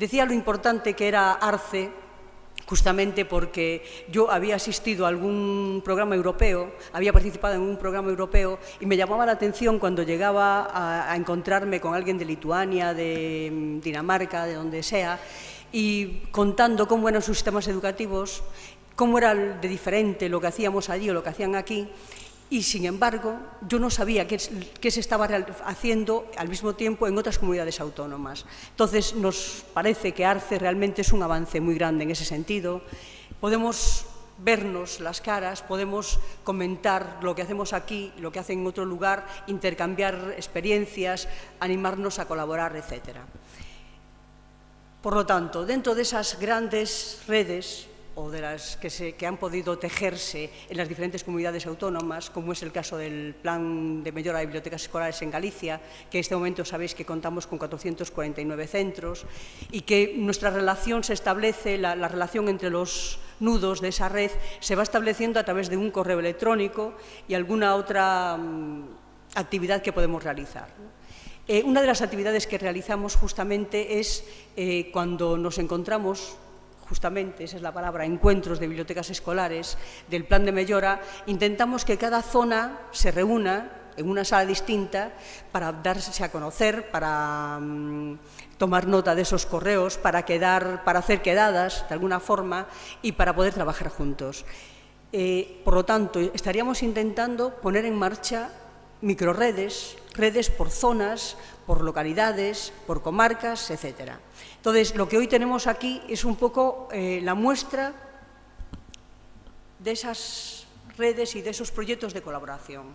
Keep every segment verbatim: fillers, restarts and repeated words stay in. Decía lo importante que era ARCE, justamente porque yo había asistido a algún programa europeo, había participado en un programa europeo y me llamaba la atención cuando llegaba a, a encontrarme con alguien de Lituania, de Dinamarca, de donde sea, y contando cómo eran sus sistemas educativos, cómo era de diferente lo que hacíamos allí o lo que hacían aquí. Y, sin embargo, yo no sabía qué, qué se estaba haciendo al mismo tiempo en otras comunidades autónomas. Entonces, nos parece que ARCE realmente es un avance muy grande en ese sentido. Podemos vernos las caras, podemos comentar lo que hacemos aquí, lo que hacen en otro lugar, intercambiar experiencias, animarnos a colaborar, etcétera. Por lo tanto, dentro de esas grandes redes o de las que, se, que han podido tejerse en las diferentes comunidades autónomas, como es el caso del Plan de Mejora de Bibliotecas Escolares en Galicia, que en este momento sabéis que contamos con cuatrocientos cuarenta y nueve centros y que nuestra relación se establece, la, la relación entre los nudos de esa red se va estableciendo a través de un correo electrónico y alguna otra um, actividad que podemos realizar, ¿no? Eh, una de las actividades que realizamos justamente es eh, cuando nos encontramos, justamente, esa es la palabra, encuentros de bibliotecas escolares, del plan de mejora, intentamos que cada zona se reúna en una sala distinta para darse a conocer, para um, tomar nota de esos correos, para, quedar, para hacer quedadas, de alguna forma, y para poder trabajar juntos. Eh, por lo tanto, estaríamos intentando poner en marcha microredes, redes por zonas, por localidades, por comarcas, etcétera. Entonces, lo que hoy tenemos aquí es un poco eh, la muestra de esas redes y de esos proyectos de colaboración.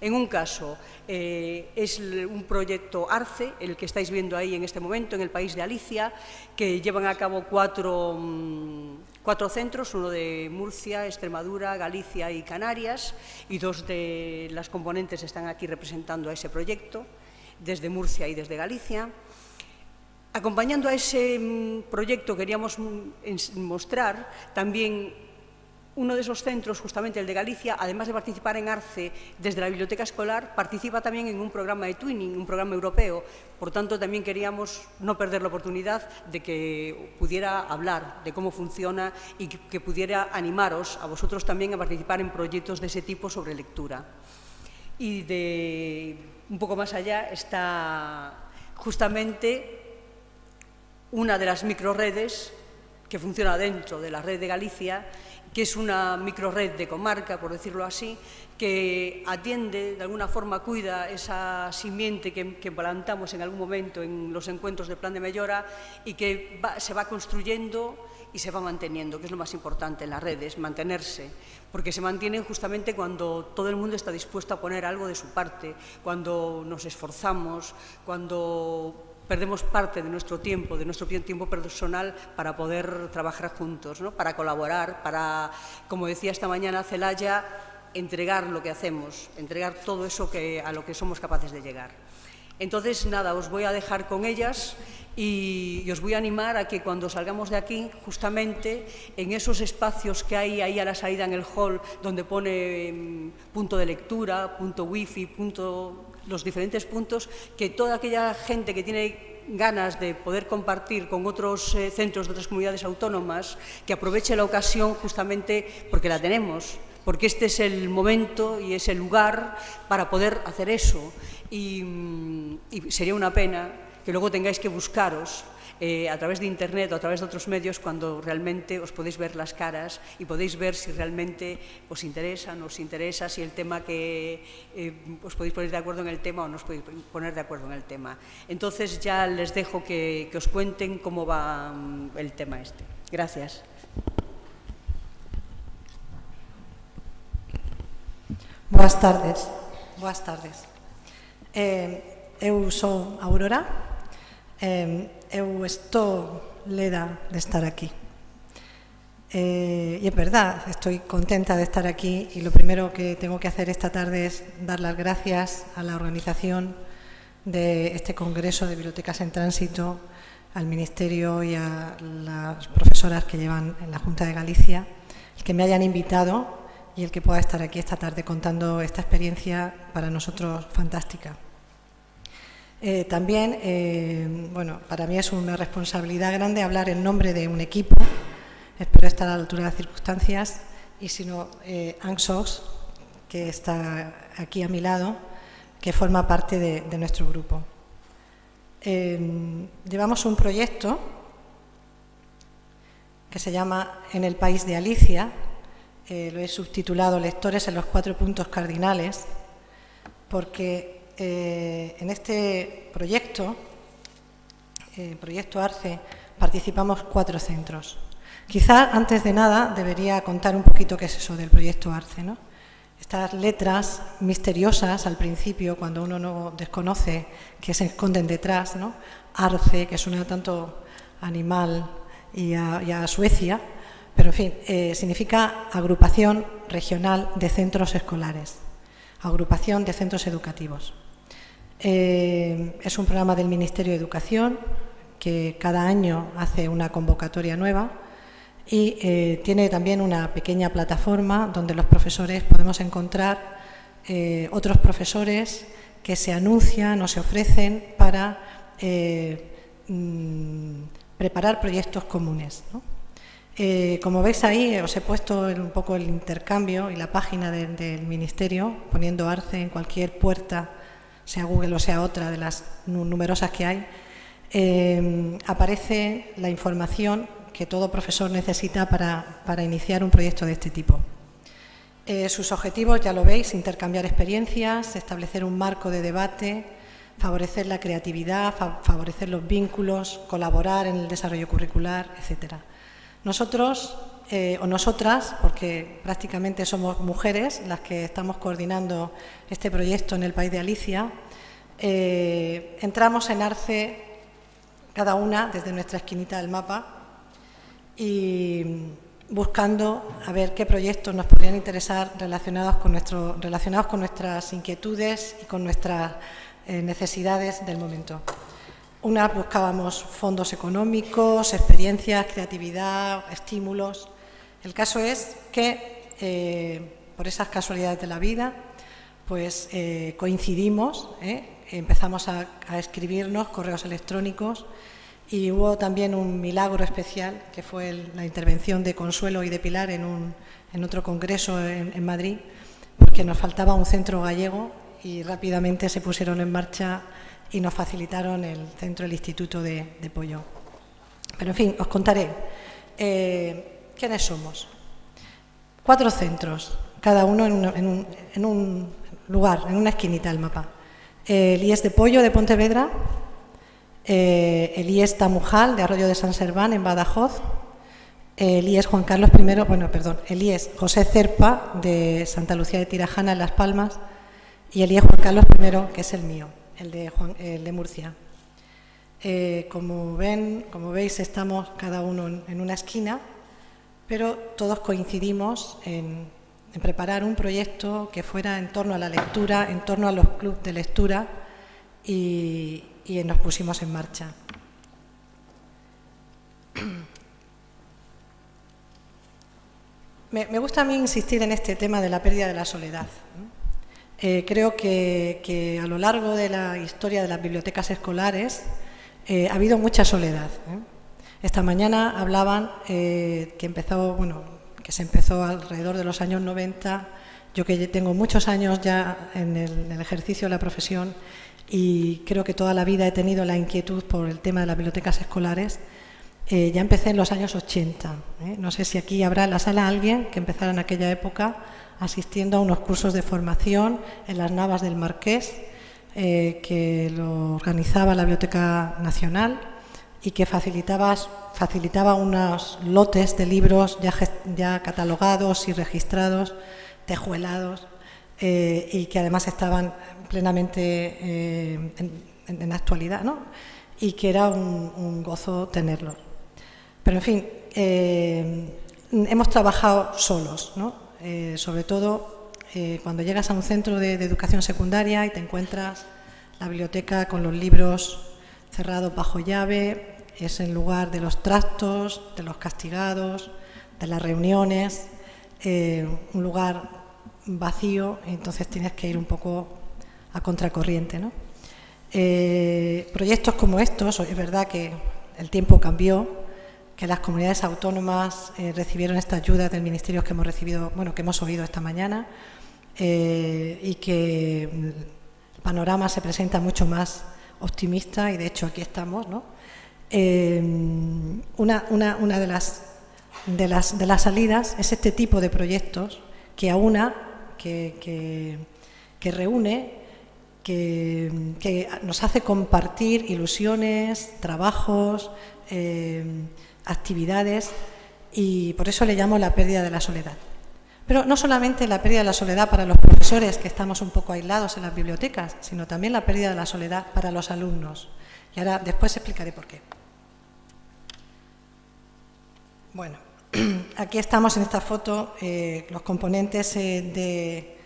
En un caso, eh, es un proyecto ARCE, el que estáis viendo ahí en este momento, en el País de Alicia, que llevan a cabo cuatro, cuatro centros, uno de Murcia, Extremadura, Galicia y Canarias, y dos de las componentes están aquí representando a ese proyecto, desde Murcia y desde Galicia. Acompañando a ese proyecto queríamos mostrar también uno de esos centros, justamente el de Galicia, además de participar en ARCE desde la biblioteca escolar, participa también en un programa de eTwinning, un programa europeo. Por tanto, también queríamos no perder la oportunidad de que pudiera hablar de cómo funciona y que pudiera animaros a vosotros también a participar en proyectos de ese tipo sobre lectura. Y de un poco más allá está justamente una de las microredes que funciona dentro de la red de Galicia, que es una microred de comarca, por decirlo así, que atiende, de alguna forma cuida esa simiente que, que plantamos en algún momento en los encuentros del Plan de Mejora y que va, se va construyendo y se va manteniendo, que es lo más importante en las redes, mantenerse, porque se mantienen justamente cuando todo el mundo está dispuesto a poner algo de su parte, cuando nos esforzamos, cuando perdemos parte de nuestro tiempo, de nuestro tiempo personal para poder trabajar juntos, ¿no? Para colaborar, para, como decía esta mañana Celaya, entregar lo que hacemos, entregar todo eso que, a lo que somos capaces de llegar. Entonces, nada, os voy a dejar con ellas y, y os voy a animar a que cuando salgamos de aquí, justamente en esos espacios que hay ahí a la salida en el hall, donde pone eh, punto de lectura, punto wifi, punto, los diferentes puntos, que toda aquella gente que tiene ganas de poder compartir con otros eh, centros de otras comunidades autónomas, que aproveche la ocasión justamente porque la tenemos, porque este es el momento y es el lugar para poder hacer eso. Y, y sería una pena que luego tengáis que buscaros eh, a través de Internet o a través de otros medios cuando realmente os podéis ver las caras y podéis ver si realmente os interesa, no os interesa, si el tema que eh, os podéis poner de acuerdo en el tema o no os podéis poner de acuerdo en el tema. Entonces ya les dejo que, que os cuenten cómo va el tema este. Gracias. Boas tardes. Boas tardes. Eh, eu son Aurora. Eh, eu estou leda de estar aquí. Eh, y es verdad, estoy contenta de estar aquí y lo primero que tengo que hacer esta tarde es dar las gracias a la organización de este Congreso de Bibliotecas en Tránsito, al Ministerio y a las profesoras que llevan en la Junta de Galicia, que me hayan invitado y el que pueda estar aquí esta tarde contando esta experiencia para nosotros fantástica. Eh, también, eh, bueno, para mí es una responsabilidad grande hablar en nombre de un equipo, espero estar a la altura de las circunstancias, y si no, eh, Anxos, que está aquí a mi lado, que forma parte de, de nuestro grupo. Eh, llevamos un proyecto que se llama En el País de Alicia, eh, lo he subtitulado Lectores en los cuatro puntos cardinales, porque eh, en este proyecto, eh, proyecto ARCE, participamos cuatro centros. Quizás antes de nada debería contar un poquito qué es eso del proyecto ARCE, ¿no? Estas letras misteriosas al principio, cuando uno no desconoce que se esconden detrás, ¿no? ARCE, que suena tanto animal y a, y a Suecia, pero en fin, eh, significa Agrupación Regional de Centros Escolares, Agrupación de Centros Educativos. Eh, es un programa del Ministerio de Educación que cada año hace una convocatoria nueva. Y eh, tiene también una pequeña plataforma donde los profesores podemos encontrar eh, otros profesores que se anuncian o se ofrecen para eh, mm, preparar proyectos comunes, ¿no? Eh, como veis ahí, os he puesto el, un poco el intercambio y la página de, del Ministerio, poniendo ARCE en cualquier puerta, sea Google o sea otra de las numerosas que hay, eh, aparece la información que todo profesor necesita para, para iniciar un proyecto de este tipo. Eh, sus objetivos, ya lo veis, intercambiar experiencias, establecer un marco de debate, favorecer la creatividad, fa- favorecer los vínculos, colaborar en el desarrollo curricular, etcétera. Nosotros, eh, o nosotras, porque prácticamente somos mujeres las que estamos coordinando este proyecto en el País de Alicia, eh, entramos en ARCE cada una desde nuestra esquinita del mapa, y buscando a ver qué proyectos nos podrían interesar relacionados con, nuestro, relacionados con nuestras inquietudes y con nuestras eh, necesidades del momento. Unas buscábamos fondos económicos, experiencias, creatividad, estímulos. El caso es que, eh, por esas casualidades de la vida, pues eh, coincidimos, ¿eh? empezamos a, a escribirnos correos electrónicos. Y hubo también un milagro especial, que fue el, la intervención de Consuelo y de Pilar en, un, en otro congreso en, en Madrid, porque nos faltaba un centro gallego y rápidamente se pusieron en marcha y nos facilitaron el centro del Instituto de, de Pollo. Pero, en fin, os contaré. Eh, ¿Quiénes somos? Cuatro centros, cada uno en, una, en, un, en un lugar, en una esquinita del mapa. El I E S de Pollo de Pontevedra, Eh, el I E S Tamujal de Arroyo de San Serván en Badajoz, el I E S Juan Carlos I, bueno, perdón, el I E S José Cerpa de Santa Lucía de Tirajana en Las Palmas y el I E S Juan Carlos I, que es el mío, el de, Juan, el de Murcia. Eh, como ven, como veis, estamos cada uno en una esquina, pero todos coincidimos en, en preparar un proyecto que fuera en torno a la lectura, en torno a los clubes de lectura y y nos pusimos en marcha. Me, me gusta a mí insistir en este tema de la pérdida de la soledad. Eh, creo que, que a lo largo de la historia de las bibliotecas escolares eh, ha habido mucha soledad. ¿eh? Esta mañana hablaban eh, que empezó, bueno, que se empezó alrededor de los años noventa. Yo que tengo muchos años ya en el, en el ejercicio de la profesión, y creo que toda la vida he tenido la inquietud por el tema de las bibliotecas escolares. Eh, ya empecé en los años ochenta. ¿eh? No sé si aquí habrá en la sala alguien que empezara en aquella época asistiendo a unos cursos de formación en las Navas del Marqués, eh, que lo organizaba la Biblioteca Nacional y que facilitaba, facilitaba unos lotes de libros ya, ya catalogados y registrados, tejuelados, eh, y que además estaban plenamente eh, en, en, en actualidad, ¿no? Y que era un, un gozo tenerlo. Pero, en fin, eh, hemos trabajado solos, ¿no? Eh, sobre todo eh, cuando llegas a un centro de, de educación secundaria y te encuentras la biblioteca con los libros cerrados bajo llave, es el lugar de los trastos, de los castigados, de las reuniones, eh, un lugar vacío, entonces tienes que ir un poco a contracorriente, ¿no? Eh, proyectos como estos, es verdad que el tiempo cambió, que las comunidades autónomas eh, recibieron esta ayuda del Ministerio que hemos recibido, bueno, que hemos oído esta mañana, eh, y que el panorama se presenta mucho más optimista, y de hecho aquí estamos, ¿no? Eh, una una, una de, las, de, las, de las salidas es este tipo de proyectos que aúna, que, que, que reúne, Que, que nos hace compartir ilusiones, trabajos, eh, actividades, y por eso le llamo la pérdida de la soledad. Pero no solamente la pérdida de la soledad para los profesores, que estamos un poco aislados en las bibliotecas, sino también la pérdida de la soledad para los alumnos. Y ahora después explicaré por qué. Bueno, aquí estamos en esta foto, eh, los componentes eh, de...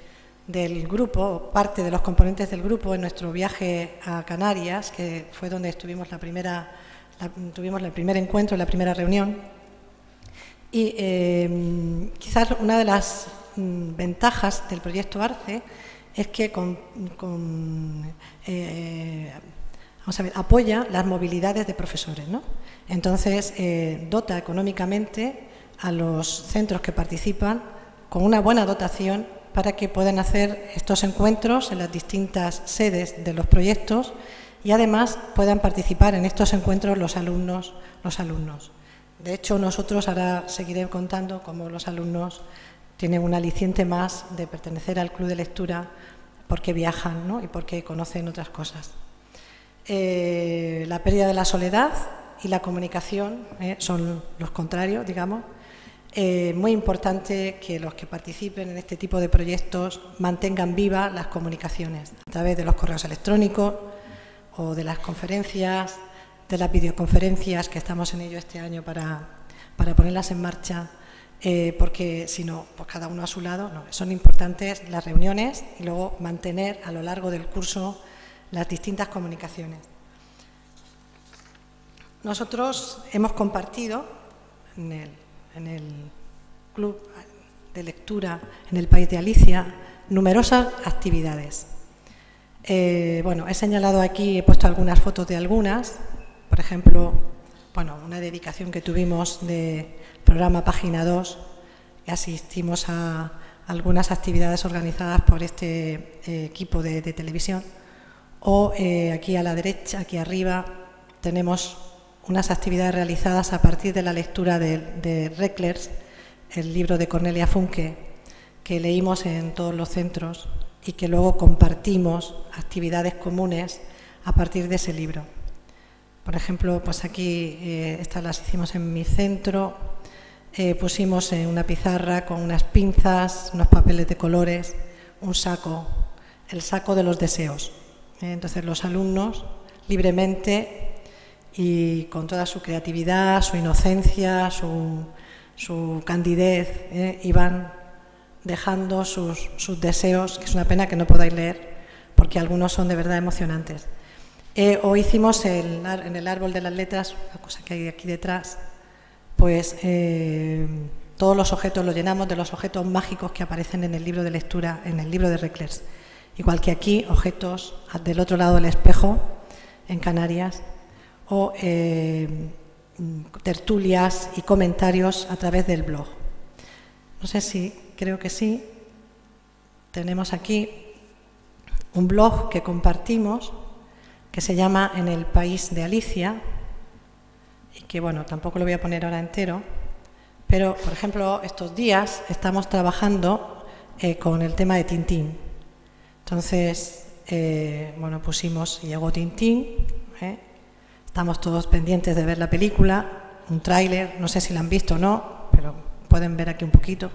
del grupo, parte de los componentes del grupo en nuestro viaje a Canarias, que fue donde estuvimos la primera, la, tuvimos el primer encuentro, la primera reunión. Y eh, quizás una de las mm, ventajas del proyecto ARCE es que con, con, eh, vamos a ver, apoya las movilidades de profesores, ¿no? Entonces, eh, dota económicamente a los centros que participan con una buena dotación para que puedan hacer estos encuentros en las distintas sedes de los proyectos, y además puedan participar en estos encuentros los alumnos. Los alumnos. De hecho, nosotros ahora seguiré contando cómo los alumnos tienen un aliciente más de pertenecer al club de lectura, porque viajan, ¿no?, y porque conocen otras cosas. Eh, la pérdida de la soledad y la comunicación eh, son los contrarios, digamos. Eh, muy importante que los que participen en este tipo de proyectos mantengan vivas las comunicaciones a través de los correos electrónicos o de las conferencias, de las videoconferencias, que estamos en ello este año para, para ponerlas en marcha, eh, porque si no, pues cada uno a su lado. No, son importantes las reuniones y luego mantener a lo largo del curso las distintas comunicaciones. Nosotros hemos compartido en el en el club de lectura En el País de Alicia numerosas actividades. Eh, bueno, he señalado aquí, he puesto algunas fotos de algunas, por ejemplo, bueno, una dedicación que tuvimos del programa Página dos, y asistimos a algunas actividades organizadas por este eh, equipo de, de televisión, o eh, aquí a la derecha, aquí arriba, tenemos unas actividades realizadas a partir de la lectura de, de Reckless, el libro de Cornelia Funke, que leímos en todos los centros y que luego compartimos actividades comunes a partir de ese libro. Por ejemplo, pues aquí, eh, estas las hicimos en mi centro, eh, pusimos en una pizarra con unas pinzas, unos papeles de colores, un saco, el saco de los deseos. Eh, entonces los alumnos libremente y con toda su creatividad, su inocencia, su, su candidez, eh, iban dejando sus, sus deseos, que es una pena que no podáis leer, porque algunos son de verdad emocionantes. Eh, hoy hicimos el, en el árbol de las letras, la cosa que hay aquí detrás, pues eh, todos los objetos los llenamos de los objetos mágicos que aparecen en el libro de lectura, en el libro de Reckless. Igual que aquí, objetos del otro lado del espejo, en Canarias, o eh, tertulias y comentarios a través del blog. No sé si, creo que sí, tenemos aquí un blog que compartimos, que se llama En el País de Alicia, y que, bueno, tampoco lo voy a poner ahora entero, pero, por ejemplo, estos días estamos trabajando eh, con el tema de Tintín. Entonces, eh, bueno, pusimos, llegó Tintín, ¿eh? Estamos todos pendientes de ver la película, un tráiler, no sé si la han visto o no, pero pueden ver aquí un poquito.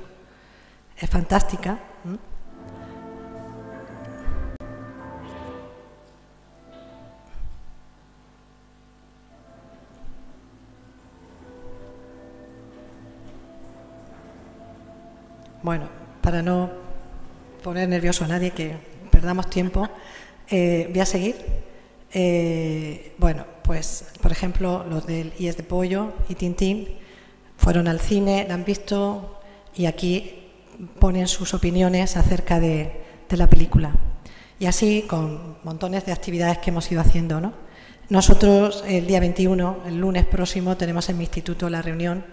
Es fantástica. Bueno, para no poner nervioso a nadie, que perdamos tiempo, eh, voy a seguir. Eh, bueno, pues por ejemplo los del I E S de Pollo y Tintín fueron al cine, la han visto y aquí ponen sus opiniones acerca de, de la película. y así con montones de actividades que hemos ido haciendo, ¿no? Nosotros el día veintiuno, el lunes próximo, tenemos en mi instituto la reunión,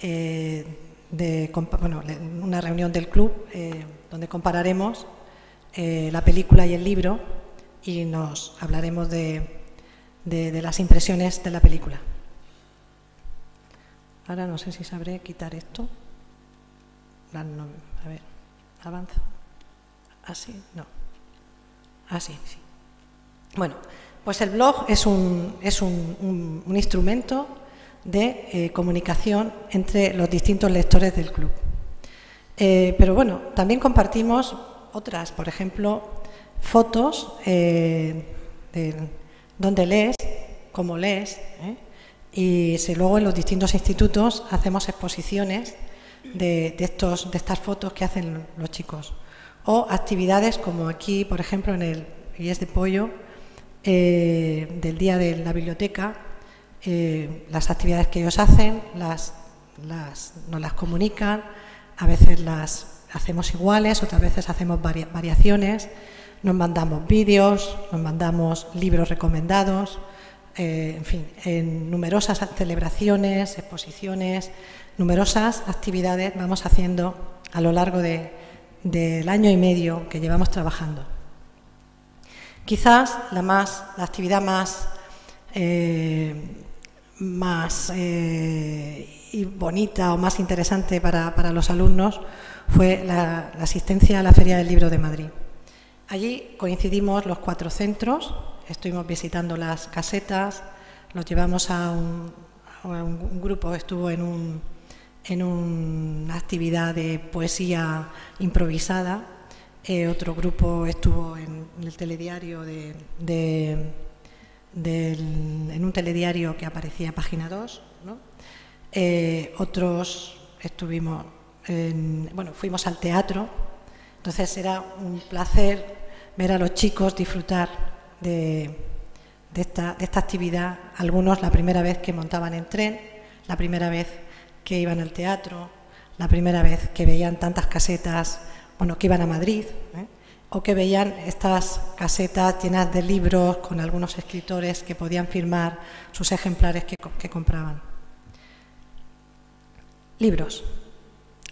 eh, de, bueno, una reunión del club eh, donde compararemos eh, la película y el libro y nos hablaremos de, de, de las impresiones de la película. Ahora no sé si sabré quitar esto. A ver, avanzo. Así, no. Así, sí. Bueno, pues el blog es un, es un, un, un instrumento de eh, comunicación entre los distintos lectores del club. Eh, pero bueno, también compartimos otras, por ejemplo, fotos eh, de donde lees, cómo lees, ¿eh? Y si luego en los distintos institutos hacemos exposiciones de, de, estos, de estas fotos que hacen los chicos. O actividades como aquí, por ejemplo, en el I E S de Pollo, eh, del Día de la Biblioteca, eh, las actividades que ellos hacen, las, las, nos las comunican, a veces las hacemos iguales, otras veces hacemos varia, variaciones, nos mandamos vídeos, nos mandamos libros recomendados. Eh, en fin, en numerosas celebraciones, exposiciones, numerosas actividades vamos haciendo a lo largo de, del año y medio que llevamos trabajando. Quizás la, más, la actividad más, eh, más eh, y bonita o más interesante para, para los alumnos fue la, la asistencia a la Feria del Libro de Madrid. Allí coincidimos los cuatro centros. Estuvimos visitando las casetas, los llevamos a un, a un grupo, estuvo en, un, en una actividad de poesía improvisada, eh, otro grupo estuvo en el telediario de, de, de, en un telediario que aparecía en Página dos, ¿no? Eh, otros estuvimos, en, bueno, fuimos al teatro, entonces era un placer ver a los chicos disfrutar De, de, esta, de esta actividad, algunos la primera vez que montaban en tren, la primera vez que iban al teatro, la primera vez que veían tantas casetas, bueno, que iban a Madrid, ¿eh? O que veían estas casetas llenas de libros con algunos escritores que podían firmar sus ejemplares que, que compraban. Libros.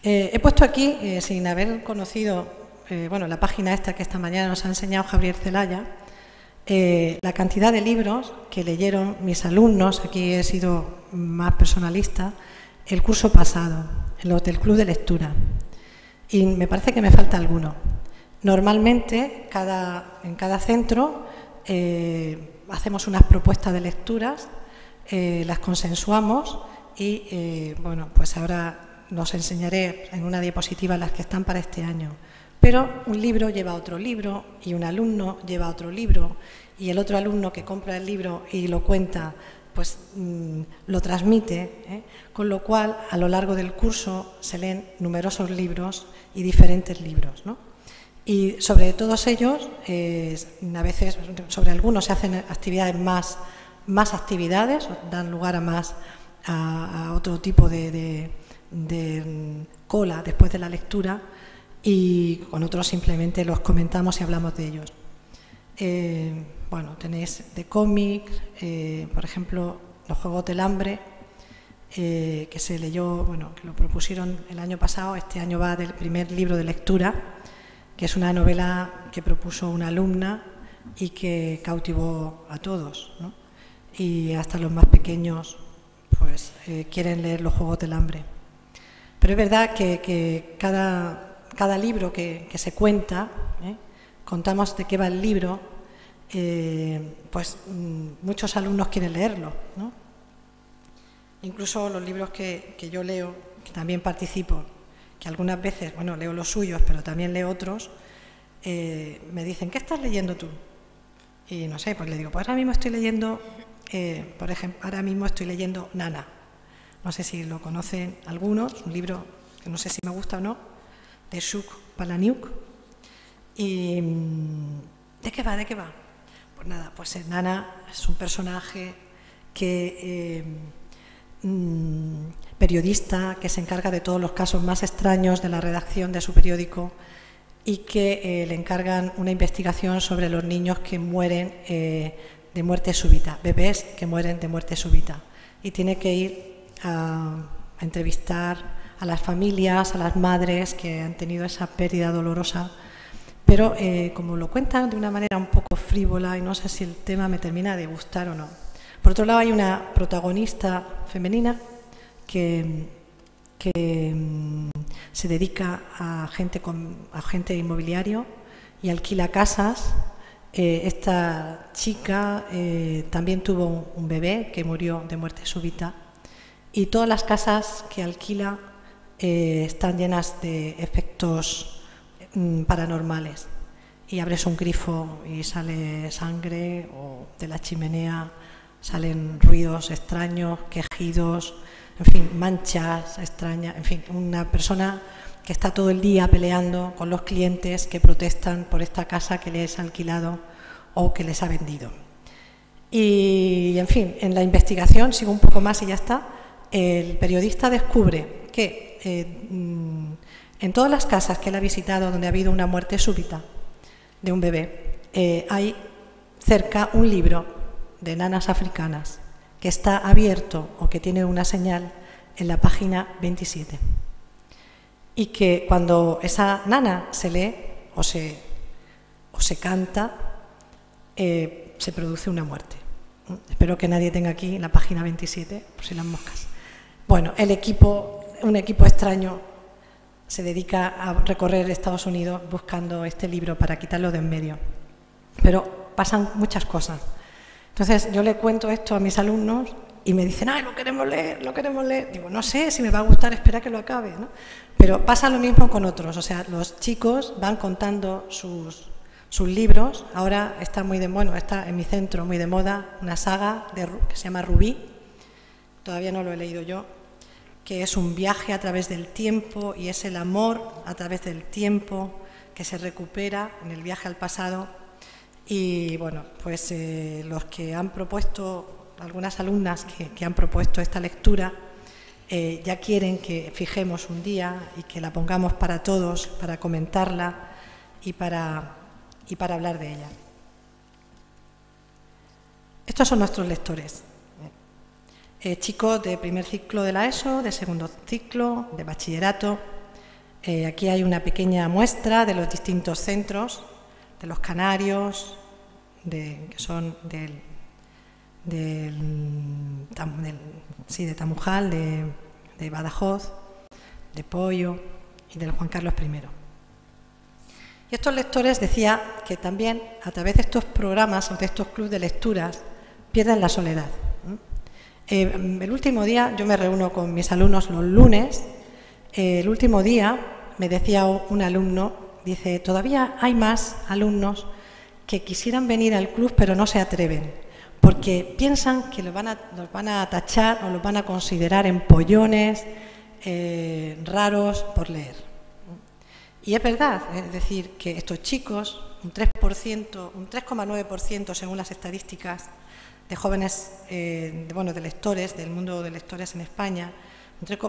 Eh, he puesto aquí, eh, sin haber conocido, eh, bueno, la página esta que esta mañana nos ha enseñado Javier Celaya, Eh, la cantidad de libros que leyeron mis alumnos, aquí he sido más personalista, el curso pasado, los del club de lectura, y me parece que me falta alguno. Normalmente, cada, en cada centro, eh, hacemos unas propuestas de lecturas, eh, las consensuamos y, eh, bueno, pues ahora os enseñaré en una diapositiva las que están para este año. Pero un libro lleva otro libro y un alumno lleva otro libro y el otro alumno que compra el libro y lo cuenta, pues mmm, lo transmite, ¿eh? Con lo cual a lo largo del curso se leen numerosos libros y diferentes libros, ¿no? Y sobre todos ellos, eh, a veces sobre algunos se hacen actividades más, más actividades, dan lugar a más a, a otro tipo de, de, de cola después de la lectura, y con otros simplemente los comentamos y hablamos de ellos. Eh, bueno, tenéis de cómics, eh, por ejemplo, Los Juegos del Hambre, eh, que se leyó, bueno, que lo propusieron el año pasado, este año va del primer libro de lectura, que es una novela que propuso una alumna y que cautivó a todos, ¿no? Y hasta los más pequeños pues eh, quieren leer Los Juegos del Hambre. Pero es verdad que, que cada... Cada libro que, que se cuenta, ¿eh? Contamos de qué va el libro, eh, pues muchos alumnos quieren leerlo, ¿no? Incluso los libros que, que yo leo, que también participo, que algunas veces, bueno, leo los suyos, pero también leo otros, eh, me dicen, ¿qué estás leyendo tú? Y no sé, pues le digo, pues ahora mismo estoy leyendo, eh, por ejemplo, ahora mismo estoy leyendo Nana. No sé si lo conocen algunos, un libro que no sé si me gusta o no, de Shuk Palaniuk. ¿Y de qué va? ¿De qué va? Pues nada, pues Nana es un personaje que, eh, mm, periodista que se encarga de todos los casos más extraños de la redacción de su periódico y que eh, le encargan una investigación sobre los niños que mueren eh, de muerte súbita, bebés que mueren de muerte súbita. Y tiene que ir a, a entrevistar a las familias, a las madres que han tenido esa pérdida dolorosa. Pero eh, como lo cuentan de una manera un poco frívola, y no sé si el tema me termina de gustar o no. Por otro lado, hay una protagonista femenina que, que se dedica a gente con, a gente inmobiliario y alquila casas. Eh, esta chica eh, también tuvo un, un bebé que murió de muerte súbita, y todas las casas que alquila eh, están llenas de efectos paranormales, y abres un grifo y sale sangre, o de la chimenea salen ruidos extraños, quejidos, en fin, manchas extrañas, en fin, una persona que está todo el día peleando con los clientes que protestan por esta casa que les ha alquilado o que les ha vendido. Y, en fin, en la investigación, sigo un poco más y ya está, el periodista descubre que eh, en todas las casas que él ha visitado donde ha habido una muerte súbita de un bebé, eh, hay cerca un libro de nanas africanas que está abierto o que tiene una señal en la página veintisiete. Y que cuando esa nana se lee o se, o se canta, eh, se produce una muerte. Espero que nadie tenga aquí la página veintisiete, por si las moscas. Bueno, el equipo, un equipo extraño, se dedica a recorrer Estados Unidos buscando este libro para quitarlo de en medio. Pero pasan muchas cosas. Entonces, yo le cuento esto a mis alumnos y me dicen, ¡ay, lo queremos leer, lo queremos leer! Digo, no sé si me va a gustar, espera que lo acabe, ¿no? Pero pasa lo mismo con otros. O sea, los chicos van contando sus, sus libros. Ahora está muy de, bueno, está en mi centro muy de moda una saga de, que se llama Rubí. Todavía no lo he leído yo, que es un viaje a través del tiempo y es el amor a través del tiempo que se recupera en el viaje al pasado. Y bueno, pues eh, los que han propuesto, algunas alumnas que, que han propuesto esta lectura, eh, ya quieren que fijemos un día y que la pongamos para todos, para comentarla y para, y para hablar de ella. Estos son nuestros lectores. Eh, chicos de primer ciclo de la ESO, de segundo ciclo, de bachillerato. Eh, aquí hay una pequeña muestra de los distintos centros, de los canarios, de, que son del, del, tam, del sí, de Tamujal, de, de Badajoz, de Pollo y del Juan Carlos primero. Y estos lectores, decía, que también a través de estos programas o de estos clubes de lecturas pierden la soledad. Eh, el último día, yo me reúno con mis alumnos los lunes, eh, el último día me decía un alumno, dice, todavía hay más alumnos que quisieran venir al club pero no se atreven, porque piensan que los van a, los van a tachar o los van a considerar empollones, eh, raros por leer. Y es verdad, es decir, que estos chicos, un tres por ciento, un tres coma nueve por ciento según las estadísticas, de jóvenes, eh, de, bueno, de lectores, del mundo de lectores en España,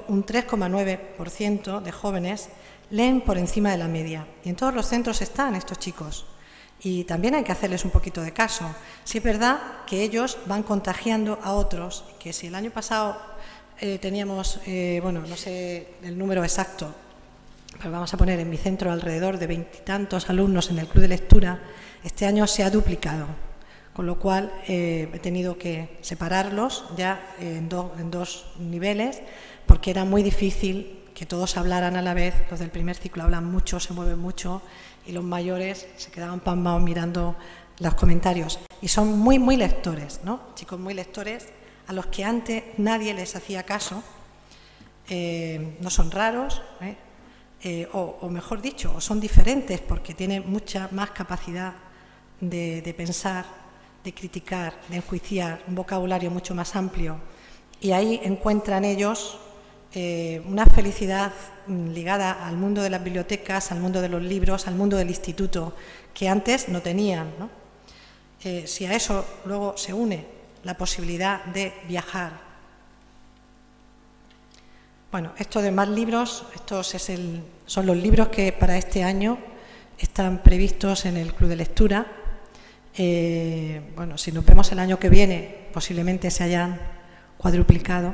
un tres coma nueve por ciento de jóvenes leen por encima de la media. Y en todos los centros están estos chicos. Y también hay que hacerles un poquito de caso. Sí es verdad que ellos van contagiando a otros, que si el año pasado eh, teníamos, eh, bueno, no sé el número exacto, pero vamos a poner en mi centro alrededor de veintitantos alumnos en el club de lectura, este año se ha duplicado. Con lo cual eh, he tenido que separarlos ya en, do, en dos niveles, porque era muy difícil que todos hablaran a la vez. Los del primer ciclo hablan mucho, se mueven mucho, y los mayores se quedaban pasmados mirando los comentarios. Y son muy, muy lectores, ¿no? Chicos muy lectores, a los que antes nadie les hacía caso, eh, no son raros, ¿eh? Eh, o, o mejor dicho, son diferentes porque tienen mucha más capacidad de, de pensar, de criticar, de enjuiciar, un vocabulario mucho más amplio. Y ahí encuentran ellos eh, una felicidad ligada al mundo de las bibliotecas, al mundo de los libros, al mundo del instituto, que antes no tenían, ¿no? Eh, si a eso luego se une la posibilidad de viajar. Bueno, esto de más libros, estos es el, son los libros que para este año están previstos en el Club de Lectura. Eh, bueno, si nos vemos el año que viene, posiblemente se hayan cuadruplicado,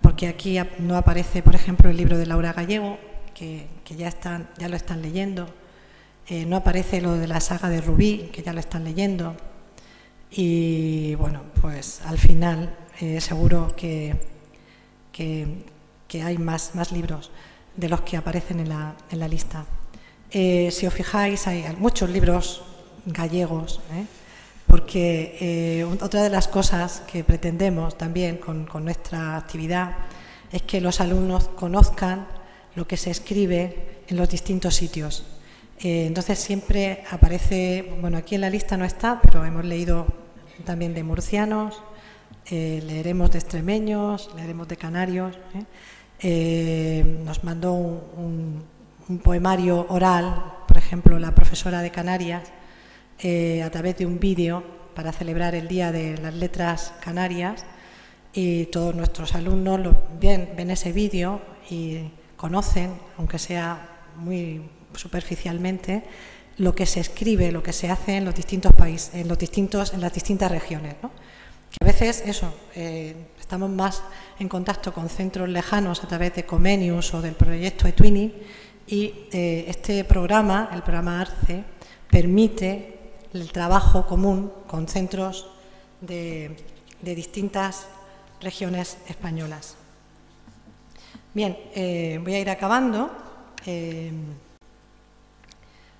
porque aquí no aparece, por ejemplo, el libro de Laura Gallego, que, que ya, están, ya lo están leyendo, eh, no aparece lo de la saga de Rubí, que ya lo están leyendo, y bueno, pues al final eh, seguro que, que, que hay más, más libros de los que aparecen en la, en la lista. Eh, si os fijáis, hay muchos libros gallegos, ¿eh? Porque eh, otra de las cosas que pretendemos también con, con nuestra actividad es que los alumnos conozcan lo que se escribe en los distintos sitios. Eh, entonces siempre aparece, bueno, aquí en la lista no está, pero hemos leído también de murcianos, eh, leeremos de extremeños, leeremos de canarios, ¿eh? Eh, nos mandó un, un, un poemario oral, por ejemplo, la profesora de Canarias, Eh, a través de un vídeo para celebrar el Día de las Letras Canarias, y todos nuestros alumnos lo ven, ven ese vídeo y conocen, aunque sea muy superficialmente, lo que se escribe, lo que se hace en los distintos países, en, los distintos, en las distintas regiones, ¿no? Que a veces eso, eh, estamos más en contacto con centros lejanos a través de Comenius o del proyecto eTwinning, y eh, este programa, el programa ARCE, permite el trabajo común con centros de, de distintas regiones españolas. Bien, eh, voy a ir acabando. Eh,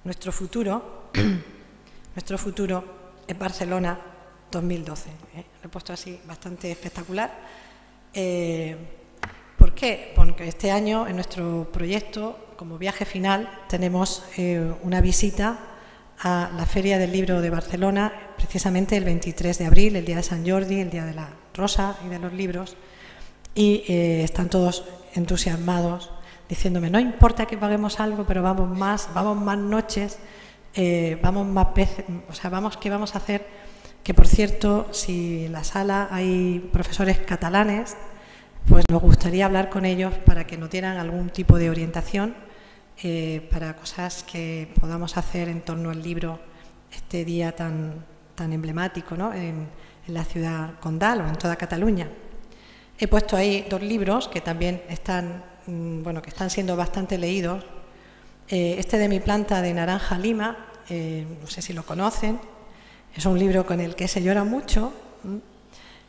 nuestro futuro, nuestro futuro es Barcelona dos mil doce. ¿eh? Lo he puesto así, bastante espectacular. Eh, ¿Por qué? Porque este año en nuestro proyecto, como viaje final, tenemos eh, una visita a la Feria del Libro de Barcelona, precisamente el veintitrés de abril, el Día de San Jordi, el Día de la Rosa y de los libros, y eh, están todos entusiasmados, diciéndome, no importa que paguemos algo, pero vamos más, vamos más noches, eh, vamos más veces, o sea, vamos, ¿qué vamos a hacer? Que, por cierto, si en la sala hay profesores catalanes, pues nos gustaría hablar con ellos para que nos dieran algún tipo de orientación, Eh, para cosas que podamos hacer en torno al libro este día tan, tan emblemático, ¿no? en, en la ciudad condal o en toda Cataluña. He puesto ahí dos libros que también están, mmm, bueno, que están siendo bastante leídos. Eh, este de Mi planta de naranja lima, eh, no sé si lo conocen, es un libro con el que se llora mucho.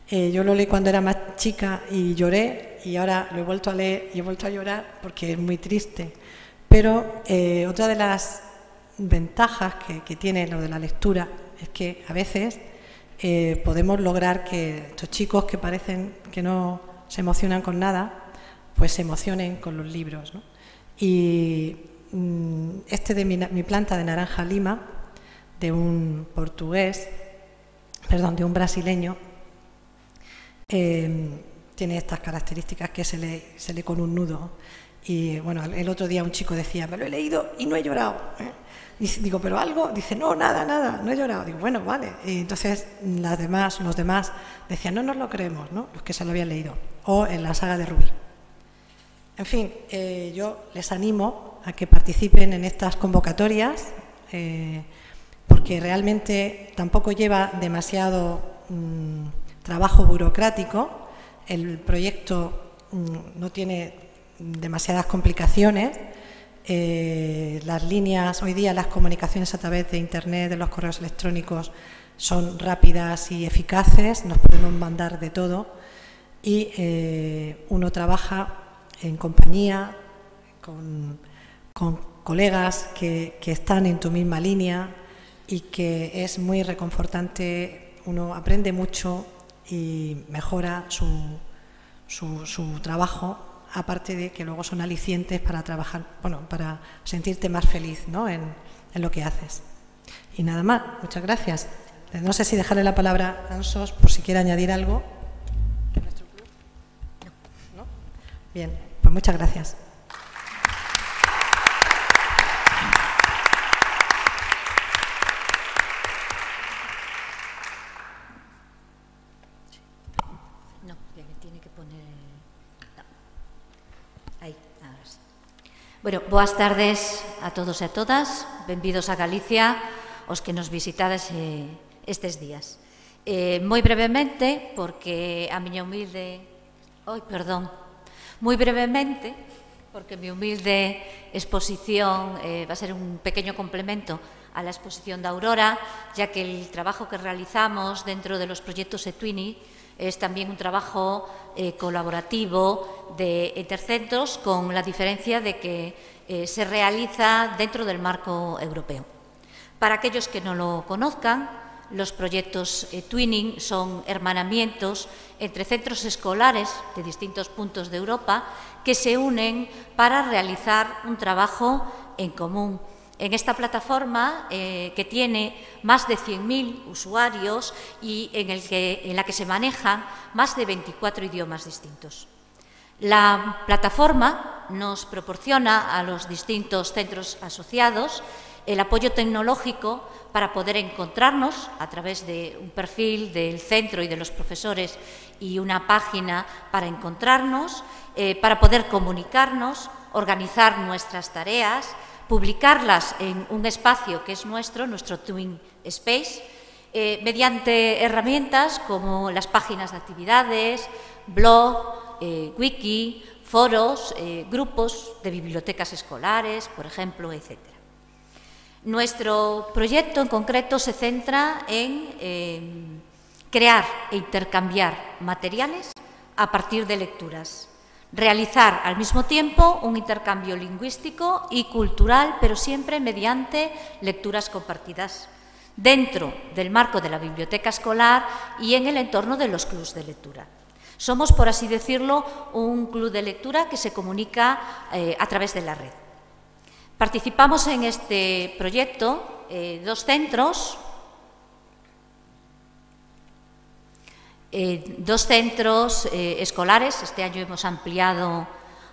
Eh, yo lo leí cuando era más chica y lloré, y ahora lo he vuelto a leer y he vuelto a llorar porque es muy triste. Pero eh, otra de las ventajas que, que tiene lo de la lectura es que a veces eh, podemos lograr que estos chicos que parecen que no se emocionan con nada, pues se emocionen con los libros, ¿no? Y mm, este de mi, mi planta de naranja lima, de un portugués, perdón, de un brasileño, eh, tiene estas características que se lee, se lee con un nudo. Y bueno, el otro día un chico decía, me lo he leído y no he llorado. ¿eh? Y digo, ¿pero algo? Dice, no, nada, nada, no he llorado. Digo, bueno, vale. Y entonces las demás, los demás decían, no nos lo creemos, ¿no? Los que se lo habían leído. O en la saga de Rubí. En fin, eh, yo les animo a que participen en estas convocatorias, eh, porque realmente tampoco lleva demasiado mmm, trabajo burocrático. El proyecto mmm, no tiene demasiadas complicaciones, eh, las líneas, hoy día las comunicaciones a través de Internet, de los correos electrónicos, son rápidas y eficaces, nos podemos mandar de todo, y eh, uno trabaja en compañía, con, con colegas que, que están en tu misma línea, y que es muy reconfortante, uno aprende mucho y mejora su, su, su trabajo, aparte de que luego son alicientes para trabajar, bueno, para sentirte más feliz, ¿no? en, en lo que haces. Y nada más, muchas gracias. No sé si dejarle la palabra a Anxos por si quiere añadir algo. ¿No? Bien, pues muchas gracias. Bueno, boas tardes a todos e a todas. Benvidos a Galicia, os que nos visitades eh, estes días. Eh, moi brevemente, porque a miña humilde... Oi, perdón. Moi brevemente, porque mi humilde exposición eh, va a ser un pequeño complemento a la exposición de Aurora, ya que el trabajo que realizamos dentro de los proyectos eTwinning es también un trabajo eh, colaborativo de intercentros, con la diferencia de que eh, se realiza dentro del marco europeo. Para aquellos que no lo conozcan, los proyectos eTwinning son hermanamientos entre centros escolares de distintos puntos de Europa que se unen para realizar un trabajo en común. En esta plataforma eh, que tiene más de cien mil usuarios y en, el que, en la que se manejan más de veinticuatro idiomas distintos. La plataforma nos proporciona a los distintos centros asociados el apoyo tecnológico para poder encontrarnos a través de un perfil del centro y de los profesores y una página para encontrarnos, eh, para poder comunicarnos, organizar nuestras tareas, publicarlas en un espacio que es nuestro, nuestro Twin Space, eh, mediante herramientas como las páginas de actividades, blog, eh, wiki, foros, eh, grupos de bibliotecas escolares, por ejemplo, etcétera. Nuestro proyecto en concreto se centra en eh, crear e intercambiar materiales a partir de lecturas. Realizar al mismo tiempo un intercambio lingüístico y cultural, pero siempre mediante lecturas compartidas dentro del marco de la biblioteca escolar y en el entorno de los clubs de lectura. Somos, por así decirlo, un club de lectura que se comunica eh, a través de la red. Participamos en este proyecto eh, dos centros, Eh, dos centros eh, escolares. Este año hemos ampliado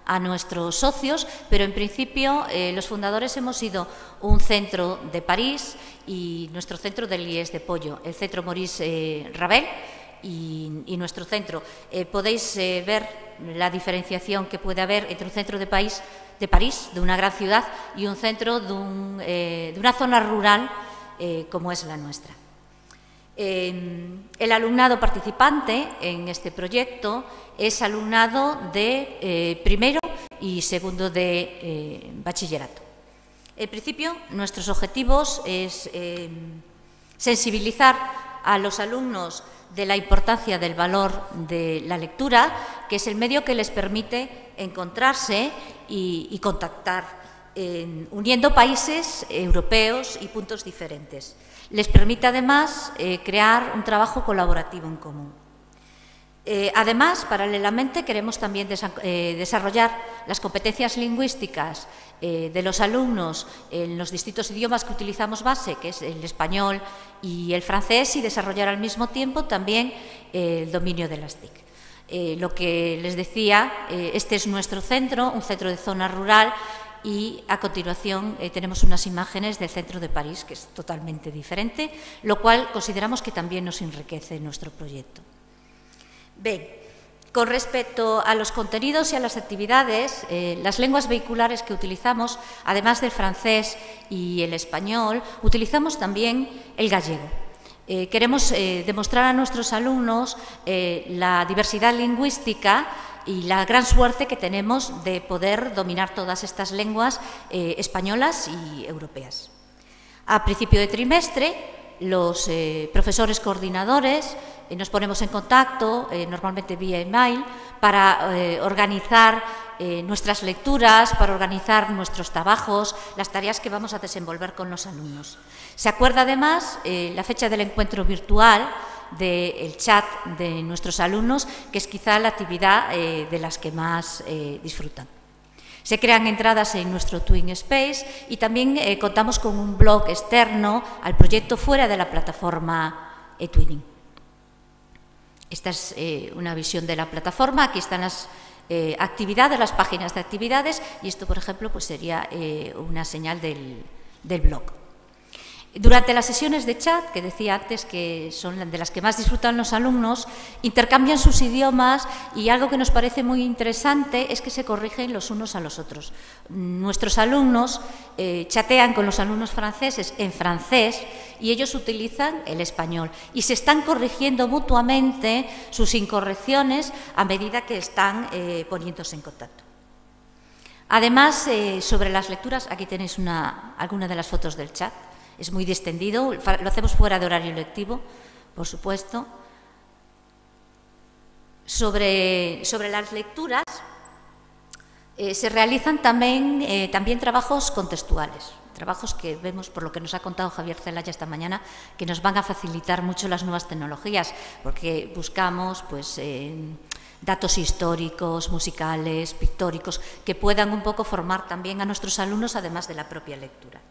a nuestros socios, pero en principio eh, los fundadores hemos sido un centro de París y nuestro centro del I E S de Pollo, el centro Maurice eh, Ravel y, y nuestro centro. Eh, podéis eh, ver la diferenciación que puede haber entre un centro de, país, de París, de una gran ciudad, y un centro de, un, eh, de una zona rural eh, como es la nuestra. Eh, el alumnado participante en este proyecto es alumnado de eh, primero y segundo de eh, bachillerato. En principio, nuestros objetivos es eh, sensibilizar a los alumnos de la importancia del valor de la lectura, que es el medio que les permite encontrarse y, y contactar, eh, uniendo países europeos y puntos diferentes. Les permite, además, eh, crear un trabajo colaborativo en común. Eh, además, paralelamente, queremos también desa eh, desarrollar las competencias lingüísticas eh, de los alumnos en los distintos idiomas que utilizamos base, que es el español y el francés, y desarrollar al mismo tiempo también eh, el dominio de las T I C. Eh, lo que les decía, eh, este es nuestro centro, un centro de zona rural, y a continuación eh, tenemos unas imágenes del centro de París, que es totalmente diferente, lo cual consideramos que también nos enriquece nuestro proyecto. Bien, con respecto a los contenidos y a las actividades, eh, las lenguas vehiculares que utilizamos, además del francés y el español, utilizamos también el gallego. Eh, queremos eh, demostrar a nuestros alumnos eh, la diversidad lingüística y la gran suerte que tenemos de poder dominar todas estas lenguas eh, españolas y europeas. A principio de trimestre, los eh, profesores coordinadores eh, nos ponemos en contacto, eh, normalmente vía email, para eh, organizar eh, nuestras lecturas, para organizar nuestros trabajos, las tareas que vamos a desenvolver con los alumnos. Se acuerda, además, eh, la fecha del encuentro virtual del chat de nuestros alumnos, que es quizá la actividad eh, de las que más eh, disfrutan. Se crean entradas en nuestro Twin Space y también eh, contamos con un blog externo al proyecto fuera de la plataforma eTwinning. Esta es eh, una visión de la plataforma. Aquí están las eh, actividades, las páginas de actividades, y esto, por ejemplo, pues sería eh, una señal del, del blog. Durante las sesiones de chat, que decía antes que son de las que más disfrutan los alumnos, intercambian sus idiomas y algo que nos parece muy interesante es que se corrigen los unos a los otros. Nuestros alumnos eh, chatean con los alumnos franceses en francés y ellos utilizan el español. Y se están corrigiendo mutuamente sus incorrecciones a medida que están eh, poniéndose en contacto. Además, eh, sobre las lecturas, aquí tenéis una, alguna de las fotos del chat. Es muy distendido, lo hacemos fuera de horario lectivo, por supuesto. Sobre, sobre las lecturas eh, se realizan también, eh, también trabajos contextuales, trabajos que vemos, por lo que nos ha contado Javier Celaya esta mañana, que nos van a facilitar mucho las nuevas tecnologías, porque buscamos pues, eh, datos históricos, musicales, pictóricos, que puedan un poco formar también a nuestros alumnos, además de la propia lectura.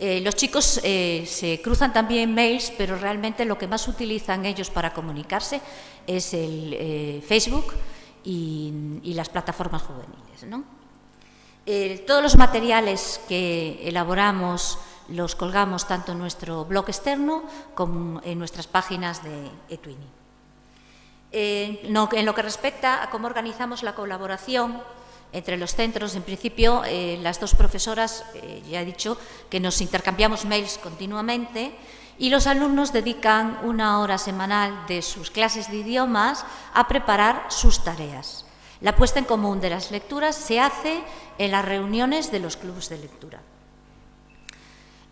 Eh, los chicos eh, se cruzan también mails, pero realmente lo que más utilizan ellos para comunicarse es el eh, Facebook y, y las plataformas juveniles, ¿no? Eh, todos los materiales que elaboramos los colgamos tanto en nuestro blog externo como en nuestras páginas de eTwinning. Eh, no, en lo que respecta a cómo organizamos la colaboración entre los centros, en principio, eh, las dos profesoras, eh, ya he dicho, que nos intercambiamos mails continuamente y los alumnos dedican una hora semanal de sus clases de idiomas a preparar sus tareas. La puesta en común de las lecturas se hace en las reuniones de los clubes de lectura.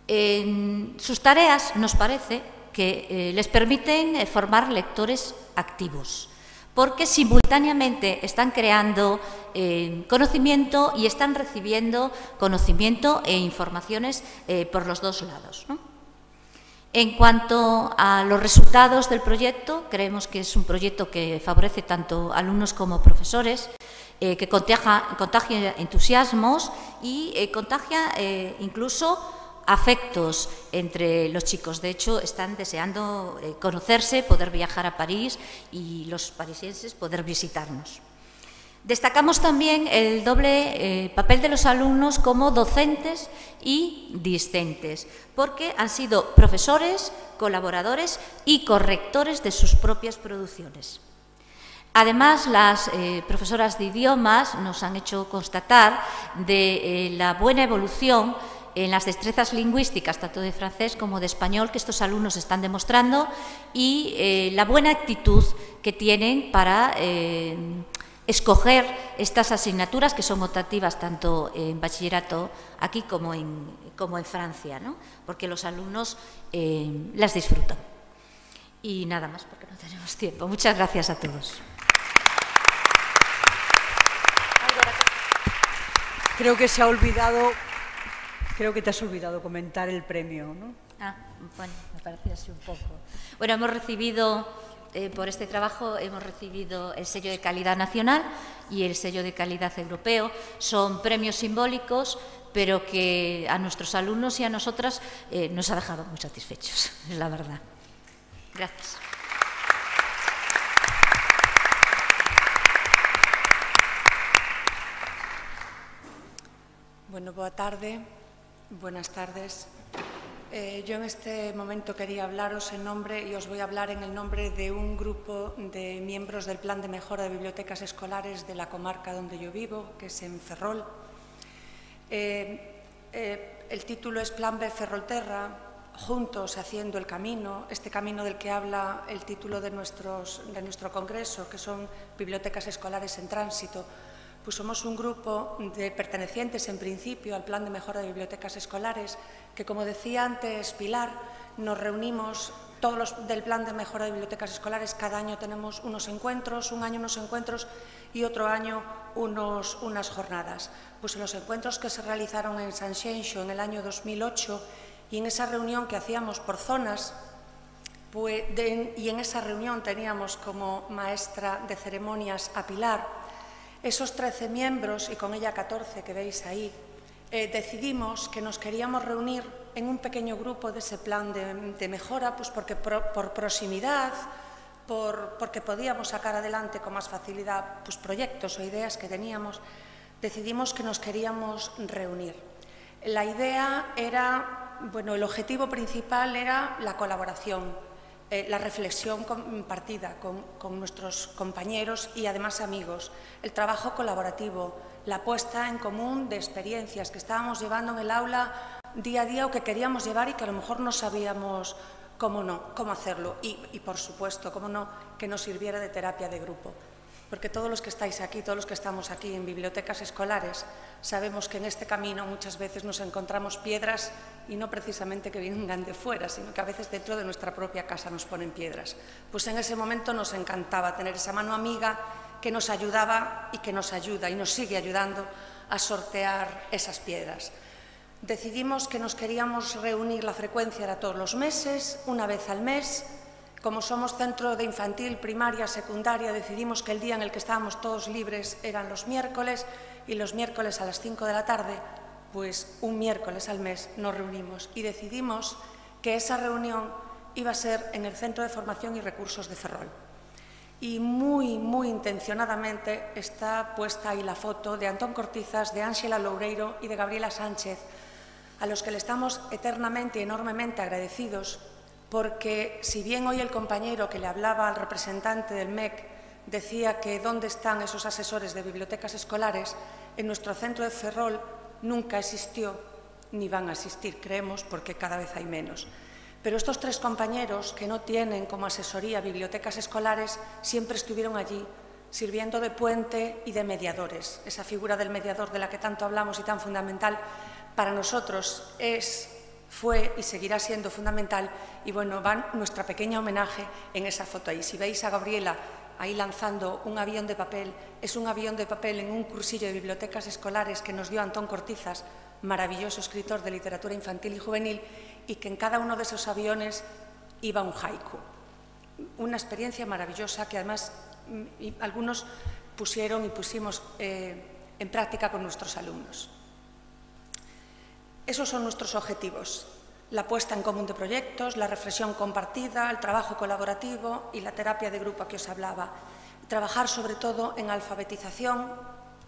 Eh, sus tareas, nos parece, que eh, les permiten eh, formar lectores activos, porque simultáneamente están creando eh, conocimiento y están recibiendo conocimiento e informaciones eh, por los dos lados, ¿no? En cuanto a los resultados del proyecto, creemos que es un proyecto que favorece tanto alumnos como profesores, eh, que contagia, contagia entusiasmos y eh, contagia eh, incluso afectos entre los chicos. De hecho, están deseando eh, conocerse, poder viajar a París y los parisienses poder visitarnos. Destacamos también el doble eh, papel de los alumnos como docentes y discentes, porque han sido profesores, colaboradores y correctores de sus propias producciones. Además, las eh, profesoras de idiomas nos han hecho constatar de eh, la buena evolución en las destrezas lingüísticas, tanto de francés como de español, que estos alumnos están demostrando y eh, la buena actitud que tienen para eh, escoger estas asignaturas que son optativas tanto en bachillerato aquí como en, como en Francia, ¿no? Porque los alumnos eh, las disfrutan. Y nada más, porque no tenemos tiempo. Muchas gracias a todos. Creo que se ha olvidado... Creo que te has olvidado comentar el premio, ¿no? Ah, bueno, me parecía así un poco. Bueno, hemos recibido, eh, por este trabajo, hemos recibido el sello de calidad nacional y el sello de calidad europeo. Son premios simbólicos, pero que a nuestros alumnos y a nosotras eh, nos ha dejado muy satisfechos, es la verdad. Gracias. Bueno, buena tarde. Buenas tardes. Eh, yo en este momento quería hablaros en nombre, y os voy a hablar en el nombre de un grupo de miembros del Plan de Mejora de Bibliotecas Escolares de la comarca donde yo vivo, que es en Ferrol. Eh, eh, el título es Plan B Ferrolterra, juntos haciendo el camino, este camino del que habla el título de, nuestros, de nuestro congreso, que son Bibliotecas Escolares en Tránsito. Pues somos un grupo de pertenecientes, en principio, al Plan de Mejora de Bibliotecas Escolares, que, como decía antes Pilar, nos reunimos todos los del Plan de Mejora de Bibliotecas Escolares. Cada año tenemos unos encuentros, un año unos encuentros y otro año unos, unas jornadas. Pues en los encuentros que se realizaron en San Xenxo en el año dos mil ocho y en esa reunión que hacíamos por zonas, pues, de, y en esa reunión teníamos como maestra de ceremonias a Pilar. Esos trece miembros, y con ella catorce que veis ahí, eh, decidimos que nos queríamos reunir en un pequeño grupo de ese plan de, de mejora, pues porque pro, por proximidad, por, porque podíamos sacar adelante con más facilidad pues, proyectos o ideas que teníamos, decidimos que nos queríamos reunir. La idea era bueno, el objetivo principal era la colaboración, eh, la reflexión compartida con, con nuestros compañeros y además amigos, el trabajo colaborativo, la puesta en común de experiencias que estábamos llevando en el aula día a día o que queríamos llevar y que a lo mejor no sabíamos cómo, no, cómo hacerlo. Y, y, por supuesto, cómo no, que nos sirviera de terapia de grupo. Porque todos los que estáis aquí, todos los que estamos aquí en bibliotecas escolares, sabemos que en este camino muchas veces nos encontramos piedras y no precisamente que vengan de fuera, sino que a veces dentro de nuestra propia casa nos ponen piedras. Pues en ese momento nos encantaba tener esa mano amiga que nos ayudaba y que nos ayuda y nos sigue ayudando a sortear esas piedras. Decidimos que nos queríamos reunir, la frecuencia era todos los meses, una vez al mes. Como somos centro de infantil, primaria, secundaria, decidimos que el día en el que estábamos todos libres eran los miércoles, y los miércoles a las cinco de la tarde, pues un miércoles al mes nos reunimos. Y decidimos que esa reunión iba a ser en el Centro de Formación y Recursos de Ferrol. Y muy, muy intencionadamente está puesta ahí la foto de Antón Cortizas, de Ángela Loureiro y de Gabriela Sánchez, a los que le estamos eternamente y enormemente agradecidos. Porque si bien hoy el compañero que le hablaba al representante del M E C decía que dónde están esos asesores de bibliotecas escolares, en nuestro centro de Ferrol nunca existió ni van a existir, creemos, porque cada vez hay menos. Pero estos tres compañeros que no tienen como asesoría bibliotecas escolares siempre estuvieron allí, sirviendo de puente y de mediadores. Esa figura del mediador de la que tanto hablamos y tan fundamental para nosotros es... fue y seguirá siendo fundamental, y bueno, va nuestra pequeña homenaje en esa foto ahí. Si veis a Gabriela ahí lanzando un avión de papel, es un avión de papel en un cursillo de bibliotecas escolares que nos dio Antón Cortizas, maravilloso escritor de literatura infantil y juvenil, y que en cada uno de esos aviones iba un haiku. Una experiencia maravillosa que además algunos pusieron y pusimos eh, en práctica con nuestros alumnos. Esos son nuestros objetivos, la puesta en común de proyectos, la reflexión compartida, el trabajo colaborativo y la terapia de grupo que os hablaba. Trabajar sobre todo en alfabetización,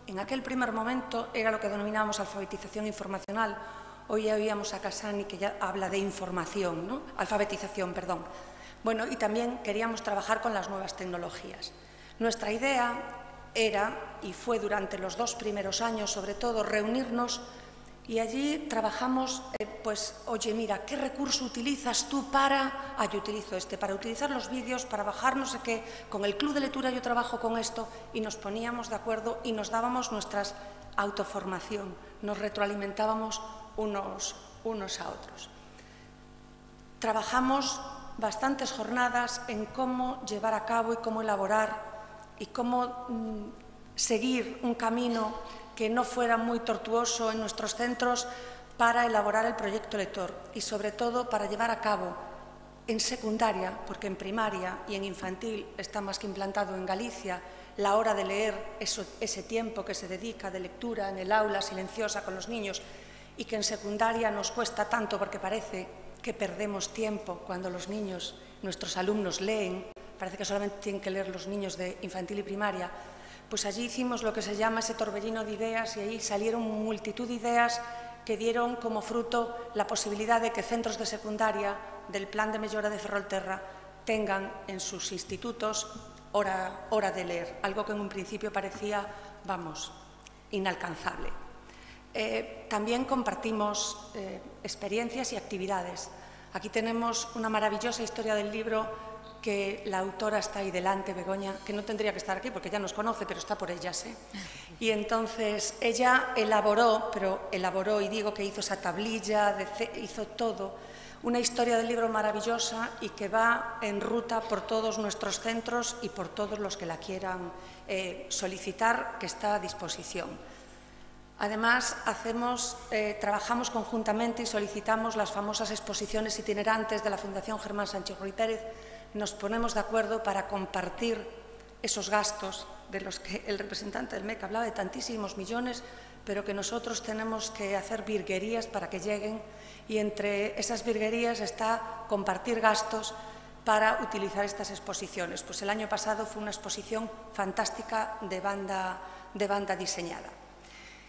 en aquel primer momento era lo que denominábamos alfabetización informacional, hoy ya oíamos a Casani que ya habla de información, ¿no? Alfabetización, perdón. Bueno, y también queríamos trabajar con las nuevas tecnologías. Nuestra idea era, y fue durante los dos primeros años sobre todo, reunirnos. Y allí trabajamos, eh, pues, oye, mira, ¿qué recurso utilizas tú para...? Ah, yo utilizo este, para utilizar los vídeos, para bajar no sé qué, con el club de lectura yo trabajo con esto, y nos poníamos de acuerdo y nos dábamos nuestra autoformación, nos retroalimentábamos unos, unos a otros. Trabajamos bastantes jornadas en cómo llevar a cabo y cómo elaborar y cómo mm, seguir un camino que no fuera muy tortuoso en nuestros centros para elaborar el proyecto lector y, sobre todo, para llevar a cabo en secundaria, porque en primaria y en infantil está más que implantado en Galicia la hora de leer, eso, ese tiempo que se dedica de lectura en el aula silenciosa con los niños, y que en secundaria nos cuesta tanto porque parece que perdemos tiempo cuando los niños, nuestros alumnos, leen, parece que solamente tienen que leer los niños de infantil y primaria. Pues allí hicimos lo que se llama ese torbellino de ideas y ahí salieron multitud de ideas que dieron como fruto la posibilidad de que centros de secundaria del Plan de Mejora de Ferrolterra tengan en sus institutos hora, hora de leer, algo que en un principio parecía, vamos, inalcanzable. Eh, también compartimos eh, experiencias y actividades. Aquí tenemos una maravillosa historia del libro que la autora está ahí delante, Begoña, que no tendría que estar aquí porque ya nos conoce, pero está por ellas, ¿eh? Y entonces ella elaboró, pero elaboró, y digo que hizo esa tablilla, hizo todo, una historia del libro maravillosa y que va en ruta por todos nuestros centros y por todos los que la quieran eh, solicitar, que está a disposición. Además, hacemos, eh, trabajamos conjuntamente y solicitamos las famosas exposiciones itinerantes de la Fundación Germán Sánchez Ruiz Pérez. Nos ponemos de acuerdo para compartir esos gastos de los que el representante del M E C hablaba de tantísimos millones, pero que nosotros tenemos que hacer virguerías para que lleguen, y entre esas virguerías está compartir gastos para utilizar estas exposiciones. Pues el año pasado fue una exposición fantástica de banda, de banda diseñada.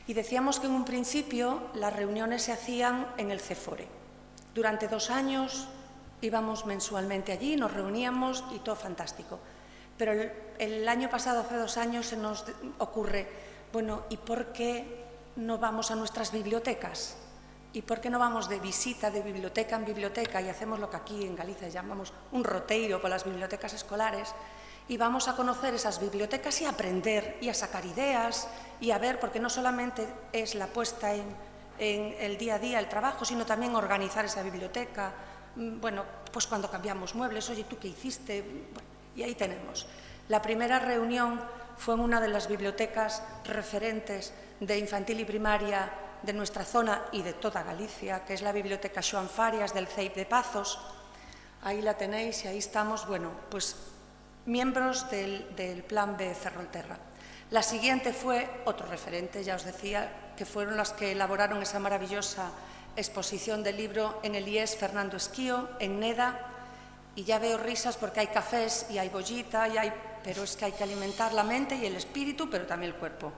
Y decíamos que en un principio las reuniones se hacían en el CEFORE, Durante dos años íbamos mensualmente allí, nos reuníamos y todo fantástico. Pero el, el año pasado, hace dos años, se nos ocurre, bueno, ¿y por qué no vamos a nuestras bibliotecas? ¿Y por qué no vamos de visita de biblioteca en biblioteca y hacemos lo que aquí en Galicia llamamos un roteiro por las bibliotecas escolares? Y vamos a conocer esas bibliotecas y a aprender y a sacar ideas y a ver, porque no solamente es la puesta en, en el día a día, el trabajo, sino también organizar esa biblioteca. Bueno, pues cuando cambiamos muebles, oye, ¿tú qué hiciste? Bueno, y ahí tenemos. La primera reunión fue en una de las bibliotecas referentes de infantil y primaria de nuestra zona y de toda Galicia, que es la biblioteca Xoán Farias del C E I P de Pazos. Ahí la tenéis y ahí estamos, bueno, pues miembros del, del Plan B Ferrolterra. La siguiente fue otro referente, ya os decía, que fueron las que elaboraron esa maravillosa exposición del libro en el I E S Fernando Esquío, en Neda, y ya veo risas porque hay cafés y hay bollita, y hay, pero es que hay que alimentar la mente y el espíritu, pero también el cuerpo.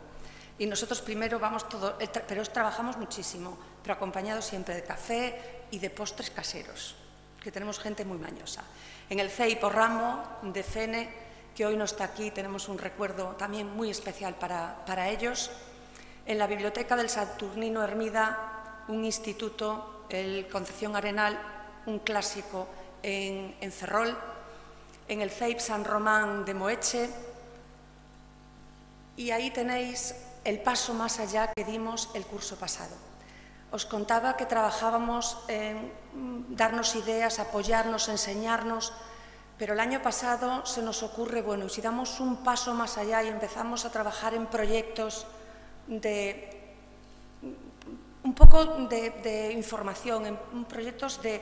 Y nosotros primero vamos todo, pero trabajamos muchísimo, pero acompañados siempre de café y de postres caseros, que tenemos gente muy mañosa. En el C E I P Ramo de Fene, que hoy no está aquí, tenemos un recuerdo también muy especial para, para ellos. En la biblioteca del Saturnino Hermida, un instituto, el Concepción Arenal, un clásico en, en Ferrol. En el C E I P San Román de Moeche. Y ahí tenéis el paso más allá que dimos el curso pasado. Os contaba que trabajábamos en darnos ideas, apoyarnos, enseñarnos, pero el año pasado se nos ocurre, bueno, si damos un paso más allá y empezamos a trabajar en proyectos de un poco de, de información, en proyectos de,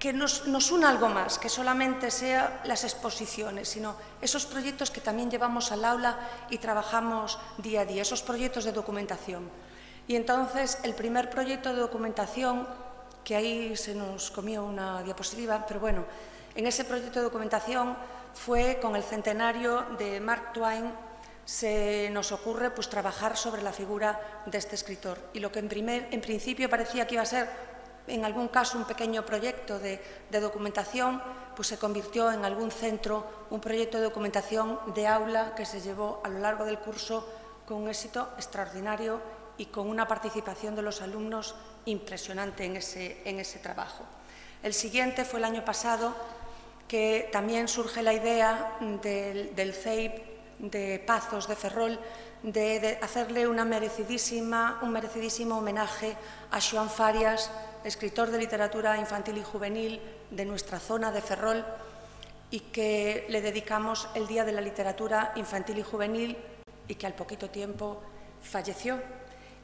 que nos, nos una algo más, que solamente sean las exposiciones, sino esos proyectos que también llevamos al aula y trabajamos día a día, esos proyectos de documentación. Y entonces el primer proyecto de documentación, que ahí se nos comió una diapositiva, pero bueno, en ese proyecto de documentación fue con el centenario de Mark Twain, se nos ocurre pues trabajar sobre la figura de este escritor. Y lo que en, primer, en principio parecía que iba a ser, en algún caso, un pequeño proyecto de, de documentación, pues se convirtió en algún centro, un proyecto de documentación de aula que se llevó a lo largo del curso con un éxito extraordinario y con una participación de los alumnos impresionante en ese, en ese trabajo. El siguiente fue el año pasado, que también surge la idea del, del C E I P de Pazos, de Ferrol, de, de hacerle una merecidísima, un merecidísimo homenaje a Xoán Farias, escritor de literatura infantil y juvenil de nuestra zona de Ferrol, y que le dedicamos el Día de la Literatura Infantil y Juvenil, y que al poquito tiempo falleció.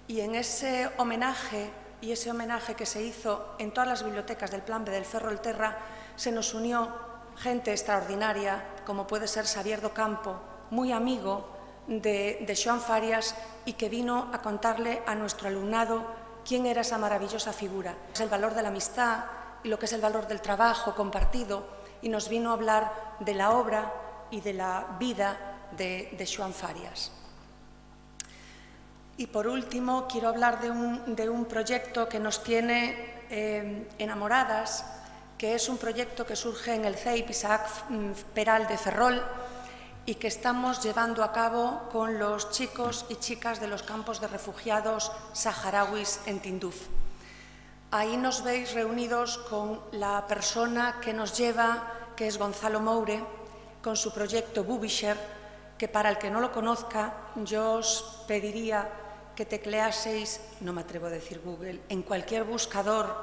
Y en ese homenaje, y ese homenaje que se hizo en todas las bibliotecas del Plan B del Ferrolterra, se nos unió gente extraordinaria, como puede ser Xavier Docampo, muy amigo de, de Xoán Farias, y que vino a contarle a nuestro alumnado quién era esa maravillosa figura. Es el valor de la amistad y lo que es el valor del trabajo compartido, y nos vino a hablar de la obra y de la vida de, de Xoán Farias. Y por último, quiero hablar de un, de un proyecto que nos tiene eh, enamoradas, que es un proyecto que surge en el C E I P Isaac Peral de Ferrol y que estamos llevando a cabo con los chicos y chicas de los campos de refugiados saharauis en Tinduf. Ahí nos veis reunidos con la persona que nos lleva, que es Gonzalo Moure, con su proyecto Bubisher, que para el que no lo conozca, yo os pediría que tecleaseis, no me atrevo a decir Google, en cualquier buscador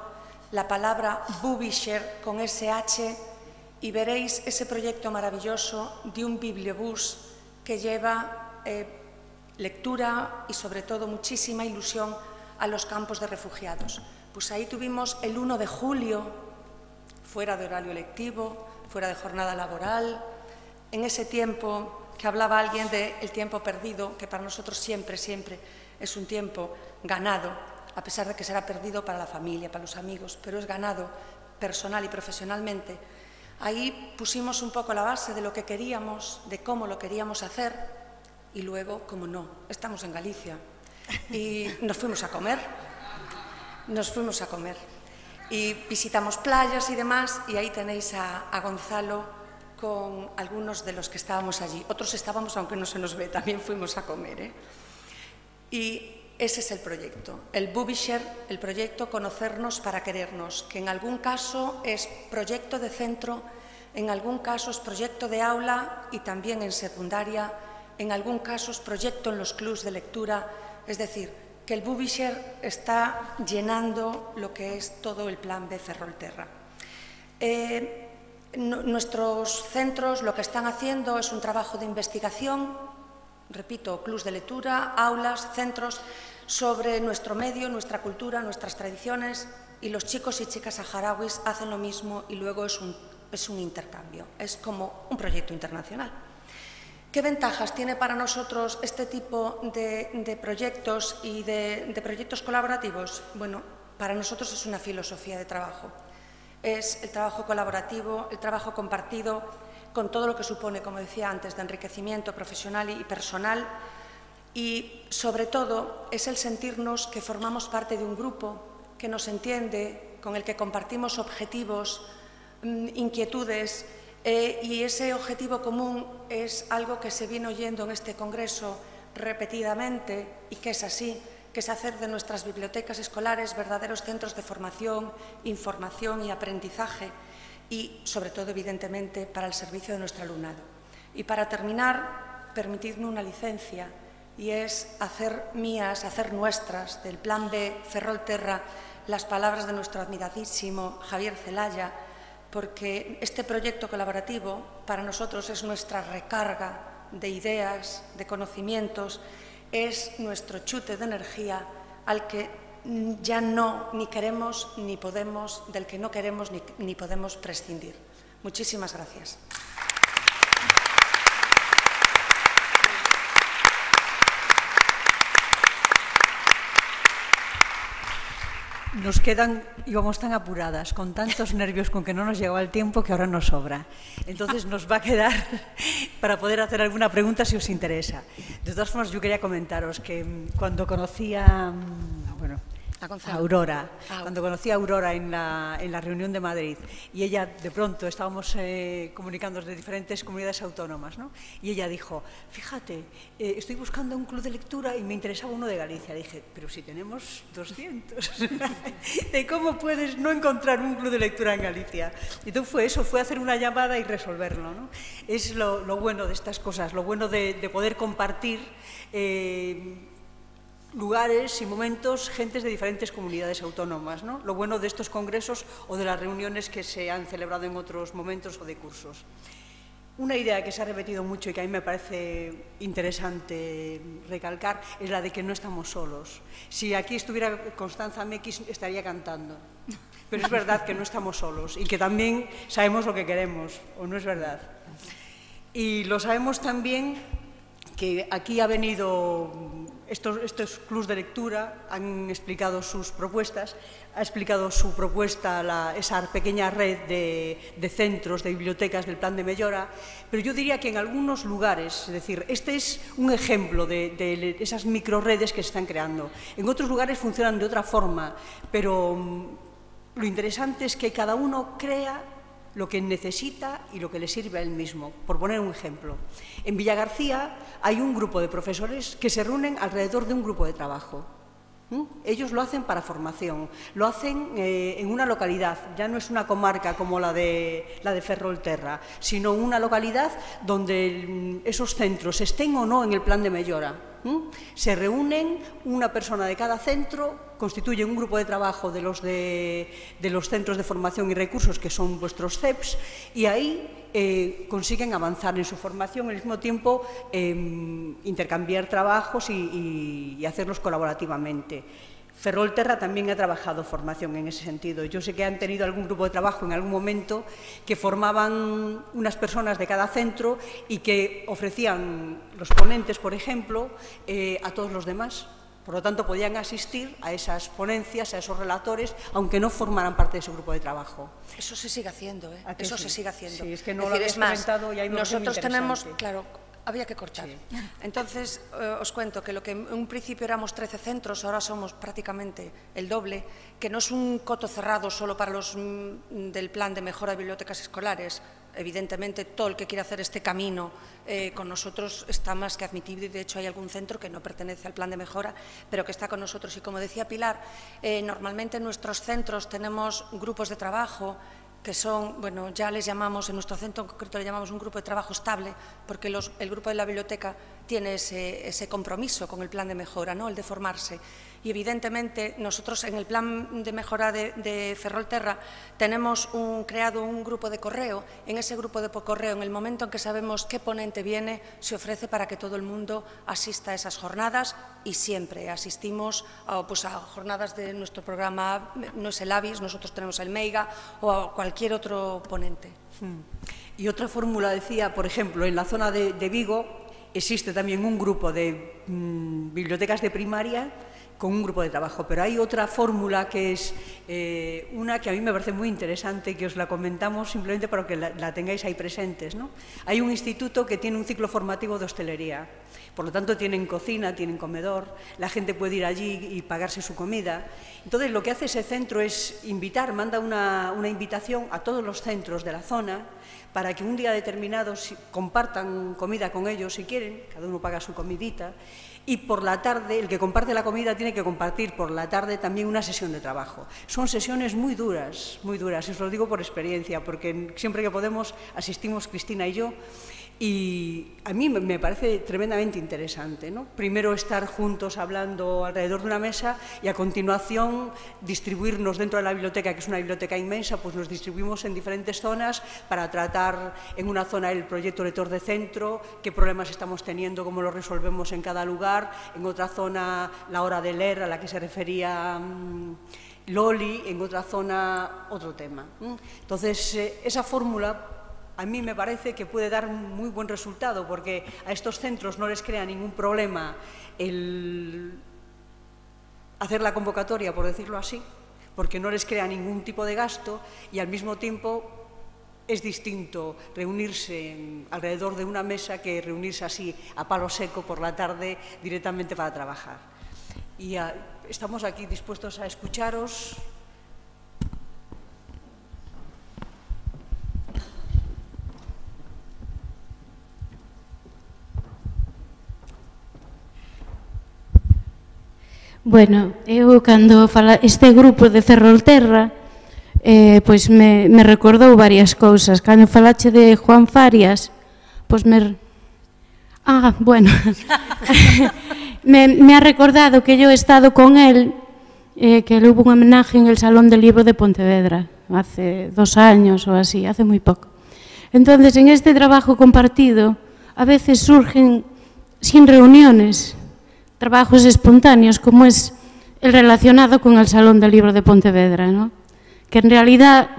la palabra Bubisher con ese hache y veréis ese proyecto maravilloso de un bibliobús que lleva eh, lectura y sobre todo muchísima ilusión a los campos de refugiados. Pues ahí tuvimos el uno de julio, fuera de horario lectivo, fuera de jornada laboral, en ese tiempo que hablaba alguien del tiempo perdido, que para nosotros siempre, siempre es un tiempo ganado, a pesar de que será perdido para la familia, para los amigos, pero es ganado personal y profesionalmente. Ahí pusimos un poco la base de lo que queríamos, de cómo lo queríamos hacer, y luego, como no, estamos en Galicia. Y nos fuimos a comer, nos fuimos a comer. y visitamos playas y demás, y ahí tenéis a, a Gonzalo con algunos de los que estábamos allí. Otros estábamos, aunque no se nos ve, también fuimos a comer, ¿eh? Y ese es el proyecto, el Bubisher, el proyecto Conocernos para Querernos, que en algún caso es proyecto de centro, en algún caso es proyecto de aula y también en secundaria, en algún caso es proyecto en los clubs de lectura, es decir, que el Bubisher está llenando lo que es todo el plan B Ferrolterra. Eh, no, nuestros centros lo que están haciendo es un trabajo de investigación, repito, clubs de lectura, aulas, centros, sobre nuestro medio, nuestra cultura, nuestras tradiciones, y los chicos y chicas saharauis hacen lo mismo y luego es un, es un intercambio, es como un proyecto internacional. ¿Qué ventajas tiene para nosotros este tipo de, de proyectos y de, de proyectos colaborativos? Bueno, para nosotros es una filosofía de trabajo. Es el trabajo colaborativo, el trabajo compartido, con todo lo que supone, como decía antes, de enriquecimiento profesional y personal. Y, sobre todo, es el sentirnos que formamos parte de un grupo que nos entiende, con el que compartimos objetivos, inquietudes. Eh, y ese objetivo común es algo que se viene oyendo en este Congreso repetidamente y que es así, que es hacer de nuestras bibliotecas escolares verdaderos centros de formación, información y aprendizaje y, sobre todo, evidentemente, para el servicio de nuestro alumnado. Y para terminar, permitidme una licencia y es hacer mías, hacer nuestras del Plan B Ferrolterra las palabras de nuestro admiradísimo Javier Celaya, porque este proyecto colaborativo para nosotros es nuestra recarga de ideas, de conocimientos, es nuestro chute de energía al que ya no ni queremos ni podemos, del que no queremos ni, ni podemos prescindir. Muchísimas gracias. Nos quedan, íbamos tan apuradas, con tantos nervios, con que no nos llegaba el tiempo, que ahora nos sobra. Entonces nos va a quedar para poder hacer alguna pregunta si os interesa. De todas formas, yo quería comentaros que cuando conocía bueno, a Aurora, cuando conocí a Aurora en la, en la reunión de Madrid, y ella, de pronto, estábamos eh, comunicándonos de diferentes comunidades autónomas, ¿no? Y ella dijo, fíjate, eh, estoy buscando un club de lectura y me interesaba uno de Galicia. Dije, pero si tenemos doscientos, ¿de cómo puedes no encontrar un club de lectura en Galicia? Entonces fue eso, fue hacer una llamada y resolverlo, ¿no? Es lo, lo bueno de estas cosas, lo bueno de, de poder compartir eh, lugares y momentos, gentes de diferentes comunidades autónomas, ¿no? Lo bueno de estos congresos o de las reuniones que se han celebrado en otros momentos o de cursos. Una idea que se ha repetido mucho y que a mí me parece interesante recalcar es la de que no estamos solos. Si aquí estuviera Constanza Mekis estaría cantando, pero es verdad que no estamos solos y que también sabemos lo que queremos, ¿o no es verdad? Y lo sabemos también que aquí ha venido... Estos, estos clubs de lectura han explicado sus propuestas, ha explicado su propuesta la, esa pequeña red de, de centros, de bibliotecas del Plan de Mejora, pero yo diría que en algunos lugares, es decir, este es un ejemplo de, de esas microredes que se están creando. En otros lugares funcionan de otra forma, pero lo interesante es que cada uno crea lo que necesita y lo que le sirve a él mismo. Por poner un ejemplo, en Villagarcía hay un grupo de profesores que se reúnen alrededor de un grupo de trabajo. ¿Mm? Ellos lo hacen para formación, lo hacen eh, en una localidad, ya no es una comarca como la de, la de Ferrolterra, sino una localidad donde esos centros estén o no en el plan de mejora. ¿Mm? Se reúnen una persona de cada centro, constituye un grupo de trabajo de los, de, de los centros de formación y recursos que son vuestros C E Ps y ahí eh, consiguen avanzar en su formación, al mismo tiempo eh, intercambiar trabajos y, y, y hacerlos colaborativamente. Ferrolterra también ha trabajado formación en ese sentido. Yo sé que han tenido algún grupo de trabajo en algún momento que formaban unas personas de cada centro y que ofrecían los ponentes, por ejemplo, eh, a todos los demás. Por lo tanto, podían asistir a esas ponencias, a esos relatores, aunque no formaran parte de su grupo de trabajo. Eso se sigue haciendo, ¿eh? Eso sí? se sigue haciendo. Sí, es que no es decir, lo habéis comentado y hay mucho interesante. Nosotros tenemos, claro, Había que corchar. Sí. Entonces, eh, os cuento que lo que en un principio éramos trece centros, ahora somos prácticamente el doble, que no es un coto cerrado solo para los m, del Plan de Mejora de Bibliotecas Escolares. Evidentemente, todo el que quiera hacer este camino eh, con nosotros está más que admitido, y de hecho hay algún centro que no pertenece al Plan de Mejora, pero que está con nosotros. Y como decía Pilar, eh, normalmente en nuestros centros tenemos grupos de trabajo, que son, bueno, ya les llamamos, en nuestro centro en concreto le llamamos un grupo de trabajo estable, porque los, el grupo de la biblioteca tiene ese, ese compromiso con el plan de mejora, ¿no?, el de formarse. Y evidentemente nosotros en el plan de mejora de, de Ferrolterra tenemos un, creado un grupo de correo. En ese grupo de correo, en el momento en que sabemos qué ponente viene, se ofrece para que todo el mundo asista a esas jornadas, y siempre asistimos a, pues, a jornadas de nuestro programa, no es el AVIS, nosotros tenemos el MEIGA, o a cualquier cualquier otro ponente. Y otra fórmula decía, por ejemplo, en la zona de, de Vigo existe también un grupo de mmm, bibliotecas de primaria con un grupo de trabajo, pero hay otra fórmula que es eh, una que a mí me parece muy interesante, que os la comentamos simplemente para que la, la tengáis ahí presentes, ¿no? Hay un instituto que tiene un ciclo formativo de hostelería, por lo tanto tienen cocina, tienen comedor, la gente puede ir allí y pagarse su comida. Entonces, lo que hace ese centro es invitar, manda una, una invitación a todos los centros de la zona para que un día determinado si, compartan comida con ellos si quieren, cada uno paga su comidita. Y por la tarde, el que comparte la comida tiene que compartir por la tarde también una sesión de trabajo. Son sesiones muy duras, muy duras, os lo digo por experiencia, porque siempre que podemos asistimos Cristina y yo, y a mí me parece tremendamente interesante, ¿no? Primero estar juntos hablando alrededor de una mesa y a continuación distribuirnos dentro de la biblioteca, que es una biblioteca inmensa, pues nos distribuimos en diferentes zonas para tratar en una zona el proyecto lector de centro, qué problemas estamos teniendo, cómo lo resolvemos en cada lugar, en otra zona la hora de leer a la que se refería mmm, Loli, en otra zona otro tema. Entonces, eh, esa fórmula a mí me parece que puede dar un muy buen resultado, porque a estos centros no les crea ningún problema el hacer la convocatoria, por decirlo así, porque no les crea ningún tipo de gasto, y al mismo tiempo es distinto reunirse alrededor de una mesa que reunirse así a palo seco por la tarde directamente para trabajar. Y a, estamos aquí dispuestos a escucharos. Bueno, eu cando fala este grupo de Ferrolterra, eh, pois me, me recordou varias cousas. Cando falache de Xoán Farias, pois me... Ah, bueno, me, me ha recordado que eu he estado con él, eh, que le hubo un homenaje en el Salón del Libro de Pontevedra, hace dos años o así, hace muy poco. Entonces, en este trabajo compartido, a veces surgen sin reuniones, trabajos espontáneos, como es el relacionado con el Salón del Libro de Pontevedra, ¿no?, que en realidad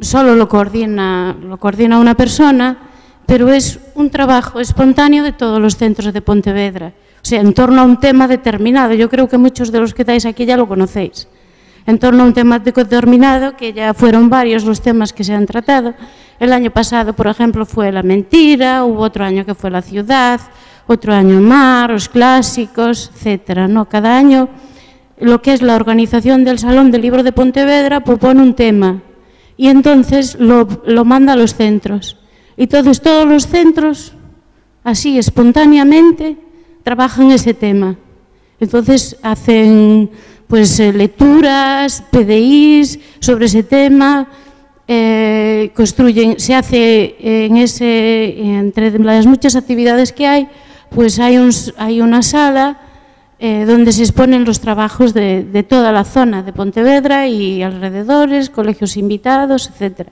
solo lo coordina, lo coordina una persona, pero es un trabajo espontáneo de todos los centros de Pontevedra, o sea, en torno a un tema determinado. Yo creo que muchos de los que estáis aquí ya lo conocéis, en torno a un tema determinado, que ya fueron varios los temas que se han tratado. El año pasado, por ejemplo, fue la mentira, hubo otro año que fue la ciudad, otro año mar, os clásicos, etcétera, ¿no? Cada año lo que es la organización del Salón del Libro de Pontevedra propone un tema y entonces lo, lo manda a los centros. Y todos, todos los centros, así espontáneamente, trabajan ese tema. Entonces hacen pues lecturas, P D Is sobre ese tema, eh, construyen, se hace en ese, entre las muchas actividades que hay, pues hay, un, hay una sala eh, donde se exponen los trabajos de, de toda la zona de Pontevedra y alrededores, colegios invitados, etcétera.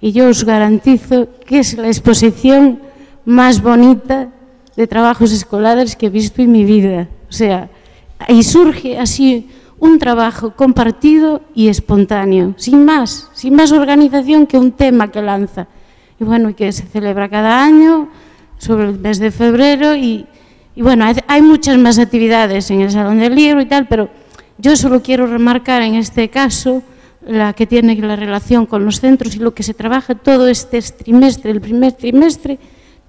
Y yo os garantizo que es la exposición más bonita de trabajos escolares que he visto en mi vida. O sea, ahí surge así un trabajo compartido y espontáneo, sin más, sin más organización que un tema que lanza. Y bueno, que se celebra cada año sobre el mes de febrero y, y bueno, hay muchas más actividades en el Salón del Libro y tal, pero yo solo quiero remarcar en este caso la que tiene la relación con los centros y lo que se trabaja todo este trimestre, el primer trimestre,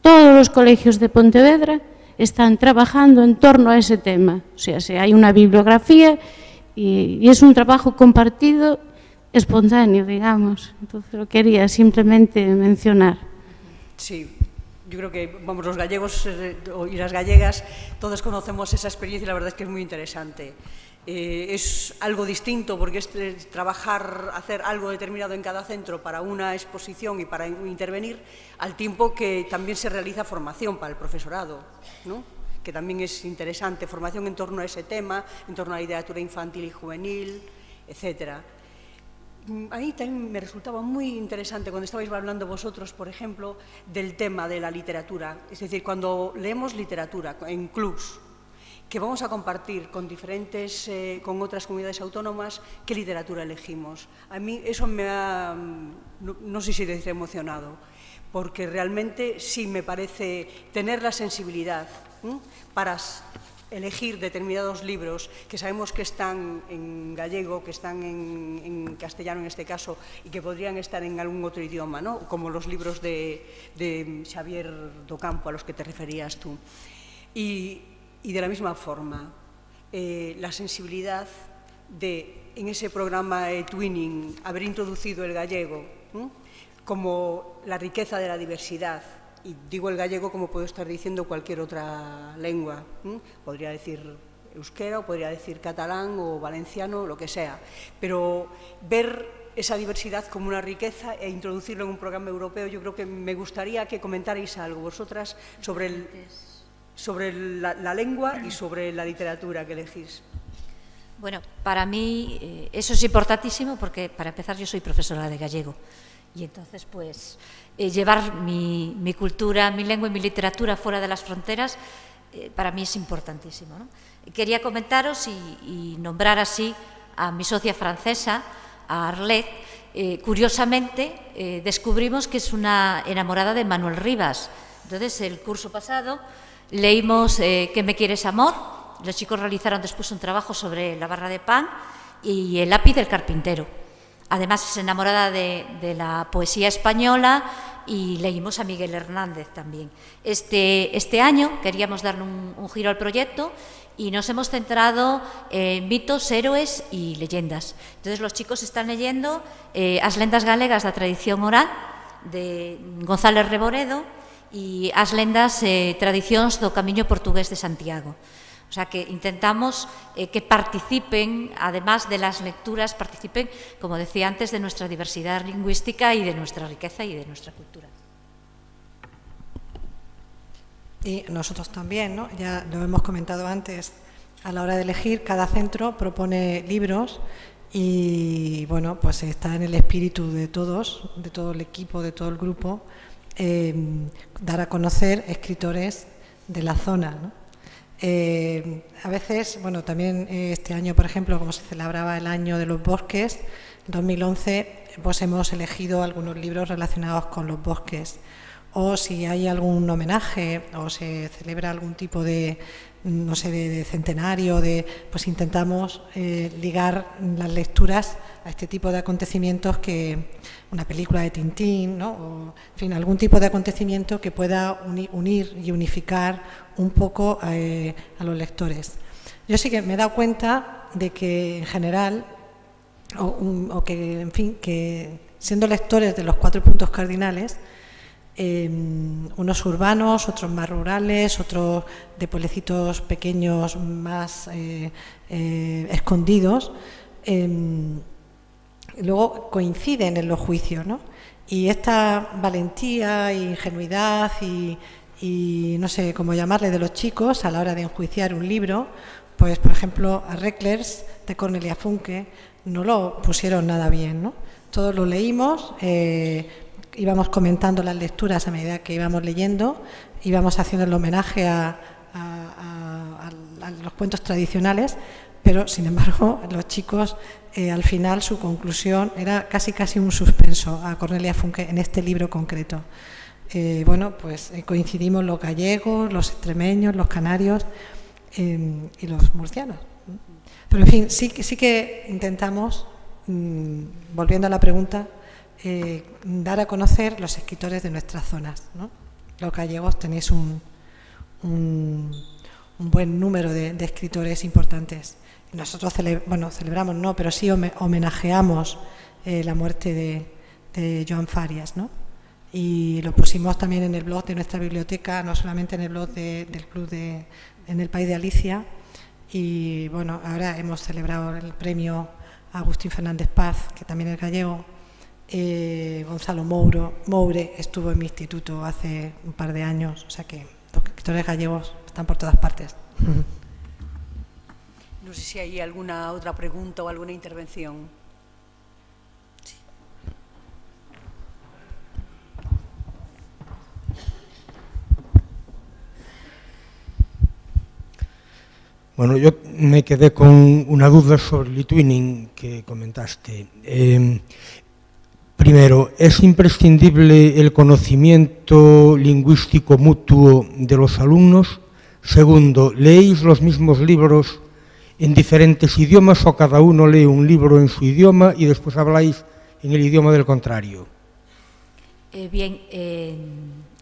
todos los colegios de Pontevedra están trabajando en torno a ese tema. O sea, si hay una bibliografía y, y es un trabajo compartido, espontáneo, digamos. Entonces lo quería simplemente mencionar. Sí. Yo creo que vamos, los gallegos eh, y las gallegas, todos conocemos esa experiencia y la verdad es que es muy interesante. Eh, es algo distinto porque es eh, trabajar, hacer algo determinado en cada centro para una exposición y para intervenir, al tiempo que también se realiza formación para el profesorado, ¿no? Que también es interesante, formación en torno a ese tema, en torno a la literatura infantil y juvenil, etcétera. Ahí también me resultaba muy interesante cuando estabais hablando vosotros, por ejemplo, del tema de la literatura. Es decir, cuando leemos literatura en clubs, que vamos a compartir con diferentes, eh, con otras comunidades autónomas, ¿qué literatura elegimos? A mí eso me ha, no, no sé si decir emocionado, porque realmente sí me parece tener la sensibilidad, ¿eh? para elegir determinados libros que sabemos que están en gallego, que están en, en castellano en este caso, y que podrían estar en algún otro idioma, ¿no? Como los libros de, de Xavier Docampo, a los que te referías tú. Y, y de la misma forma, eh, la sensibilidad de, en ese programa eTwinning, haber introducido el gallego, ¿eh? como la riqueza de la diversidad. Y digo el gallego como puedo estar diciendo cualquier otra lengua. ¿Mm? Podría decir euskera, o podría decir catalán o valenciano, lo que sea. Pero ver esa diversidad como una riqueza e introducirlo en un programa europeo, yo creo que me gustaría que comentarais algo vosotras sobre, el, sobre la, la lengua y sobre la literatura que elegís. Bueno, para mí eh, eso es importantísimo porque, para empezar, yo soy profesora de gallego. Y entonces, pues, eh, llevar mi, mi cultura, mi lengua y mi literatura fuera de las fronteras, eh, para mí es importantísimo, ¿no? Quería comentaros y, y nombrar así a mi socia francesa, a Arlette. Eh, curiosamente, eh, descubrimos que es una enamorada de Manuel Rivas. Entonces, el curso pasado leímos eh, ¿Qué me quieres, amor? Los chicos realizaron después un trabajo sobre la barra de pan y el lápiz del carpintero. Además, es enamorada de, de la poesía española y leímos a Miguel Hernández también. Este, este año queríamos darle un, un giro al proyecto y nos hemos centrado en mitos, héroes y leyendas. Entonces, los chicos están leyendo eh, As lendas galegas da tradición oral, de González Reboredo, e As lendas eh, tradicións do camiño portugués de Santiago. O sea, que intentamos eh, que participen, además de las lecturas, participen, como decía antes, de nuestra diversidad lingüística y de nuestra riqueza y de nuestra cultura. Y nosotros también, ¿no? Ya lo hemos comentado antes, a la hora de elegir, cada centro propone libros y, bueno, pues está en el espíritu de todos, de todo el equipo, de todo el grupo, eh, dar a conocer escritores de la zona, ¿no? Eh, a veces, bueno, también eh, este año, por ejemplo, como se celebraba el año de los bosques, dos mil once, pues hemos elegido algunos libros relacionados con los bosques. O si hay algún homenaje o se celebra algún tipo de, no sé, de, de centenario, de, pues intentamos eh, ligar las lecturas a este tipo de acontecimientos que una película de Tintín, ¿no? O, en fin, algún tipo de acontecimiento que pueda uni, unir y unificar un poco eh, a los lectores. Yo sí que me he dado cuenta de que en general, o, un, o que, en fin, que siendo lectores de los cuatro puntos cardinales, Eh, unos urbanos, otros más rurales, otros de pueblecitos pequeños más eh, eh, escondidos, eh, luego coinciden en los juicios, ¿no? Y esta valentía e ingenuidad y, y no sé cómo llamarle de los chicos a la hora de enjuiciar un libro, pues por ejemplo a Reckless de Cornelia Funke no lo pusieron nada bien, ¿no? Todos lo leímos, eh, íbamos comentando las lecturas a medida que íbamos leyendo, íbamos haciendo el homenaje a, a, a, a los cuentos tradicionales, pero sin embargo los chicos eh, al final su conclusión era casi casi un suspenso a Cornelia Funke en este libro concreto. Eh, bueno, pues eh, coincidimos los gallegos, los extremeños, los canarios eh, y los murcianos. Pero en fin, sí, sí que intentamos, mmm, volviendo a la pregunta, Eh, dar a conocer los escritores de nuestras zonas, ¿no? Los gallegos tenéis un, un, un buen número de, de escritores importantes. Nosotros, cele, bueno, celebramos no, pero sí homenajeamos eh, la muerte de, de Xoán Farias, ¿no? Y lo pusimos también en el blog de nuestra biblioteca, no solamente en el blog de, del club de En el País de Alicia. Y bueno, ahora hemos celebrado el premio Agustín Fernández Paz, que también es gallego. Eh, Gonzalo Moure, Moure estuvo en mi instituto hace un par de años, o sea que los escritores gallegos están por todas partes. No sé si hay alguna otra pregunta o alguna intervención. Sí. Bueno, yo me quedé con una duda sobre el eTwinning que comentaste. Eh, Primero, ¿es imprescindible el conocimiento lingüístico mutuo de los alumnos? Segundo, ¿leéis los mismos libros en diferentes idiomas o cada uno lee un libro en su idioma y después habláis en el idioma del contrario? Eh, bien, eh,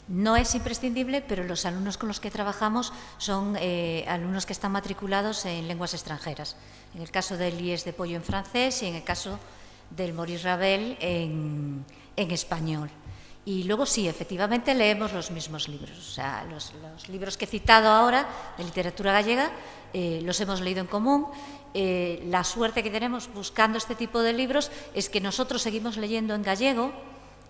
no es imprescindible, pero los alumnos con los que trabajamos son eh, alumnos que están matriculados en lenguas extranjeras. En el caso del I E S de Pollo en francés y en el caso del Maurice Ravel en, en español. Y luego sí, efectivamente leemos los mismos libros. O sea, los, los libros que he citado ahora de literatura gallega eh, los hemos leído en común. Eh, la suerte que tenemos buscando este tipo de libros es que nosotros seguimos leyendo en gallego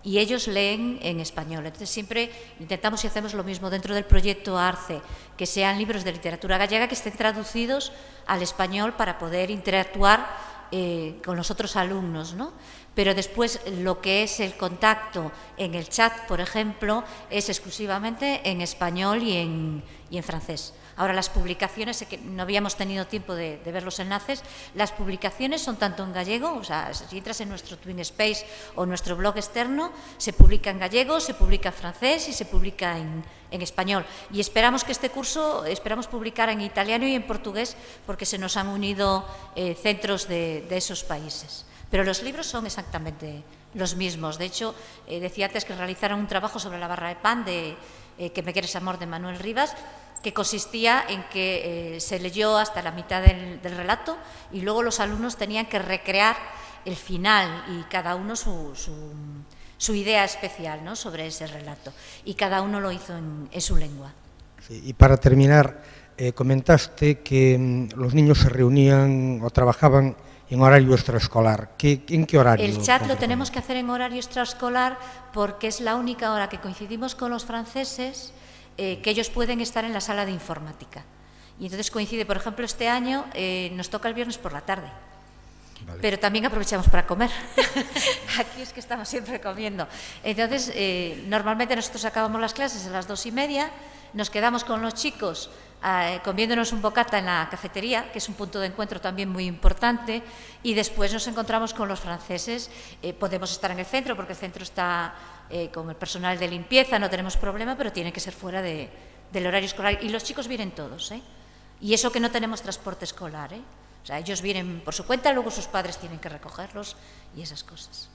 y ellos leen en español. Entonces siempre intentamos y hacemos lo mismo dentro del proyecto ARCE, que sean libros de literatura gallega que estén traducidos al español para poder interactuar Eh, con los otros alumnos, ¿no? Pero después lo que es el contacto en el chat, por ejemplo, es exclusivamente en español y en, y en francés. Ahora las publicaciones, sé que no habíamos tenido tiempo de, de ver los enlaces, las publicaciones son tanto en gallego, o sea, si entras en nuestro Twin Space o nuestro blog externo, se publica en gallego, se publica en francés y se publica en, en español. Y esperamos que este curso, esperamos publicar en italiano y en portugués, porque se nos han unido eh, centros de de esos países. Pero los libros son exactamente los mismos. De hecho, eh, decía antes que realizaron un trabajo sobre la barra de pan de eh, Que me quieres amor, de Manuel Rivas, que consistía en que eh, se leyó hasta la mitad del, del relato y luego los alumnos tenían que recrear el final y cada uno su, su, su idea especial, ¿no?, sobre ese relato. Y cada uno lo hizo en, en su lengua. Sí, y para terminar, eh, comentaste que mmm, los niños se reunían o trabajaban en horario extraescolar. ¿Qué, ¿En qué horario? El chat lo tenemos que hacer en horario extraescolar porque es la única hora que coincidimos con los franceses eh, que ellos pueden estar en la sala de informática. Y entonces coincide, por ejemplo, este año eh, nos toca el viernes por la tarde. Vale. Pero también aprovechamos para comer. Aquí es que estamos siempre comiendo. Entonces, eh, normalmente nosotros acabamos las clases a las dos y media, nos quedamos con los chicos Eh, comiéndonos un bocata en la cafetería, que es un punto de encuentro también muy importante, y después nos encontramos con los franceses. Eh, podemos estar en el centro, porque el centro está eh, con el personal de limpieza, no tenemos problema, pero tiene que ser fuera de, del horario escolar. Y los chicos vienen todos, ¿eh? Y eso que no tenemos transporte escolar, ¿eh? O sea, ellos vienen por su cuenta, luego sus padres tienen que recogerlos y esas cosas.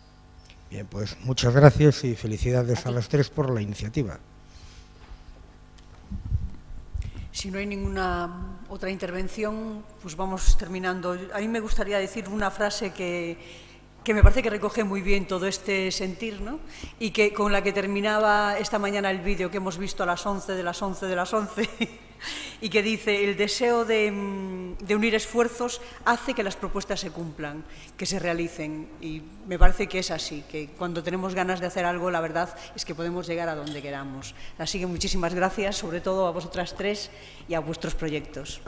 Bien, pues muchas gracias y felicidades a, a las tres por la iniciativa. Si no hay ninguna otra intervención, pues vamos terminando. A mí me gustaría decir una frase que, que me parece que recoge muy bien todo este sentir, ¿no?, y que, con la que terminaba esta mañana el vídeo que hemos visto a las once de las once de las once, y que dice: el deseo de, de unir esfuerzos hace que las propuestas se cumplan, que se realicen. Y me parece que es así, que cuando tenemos ganas de hacer algo, la verdad es que podemos llegar a donde queramos. Así que muchísimas gracias, sobre todo a vosotras tres y a vuestros proyectos.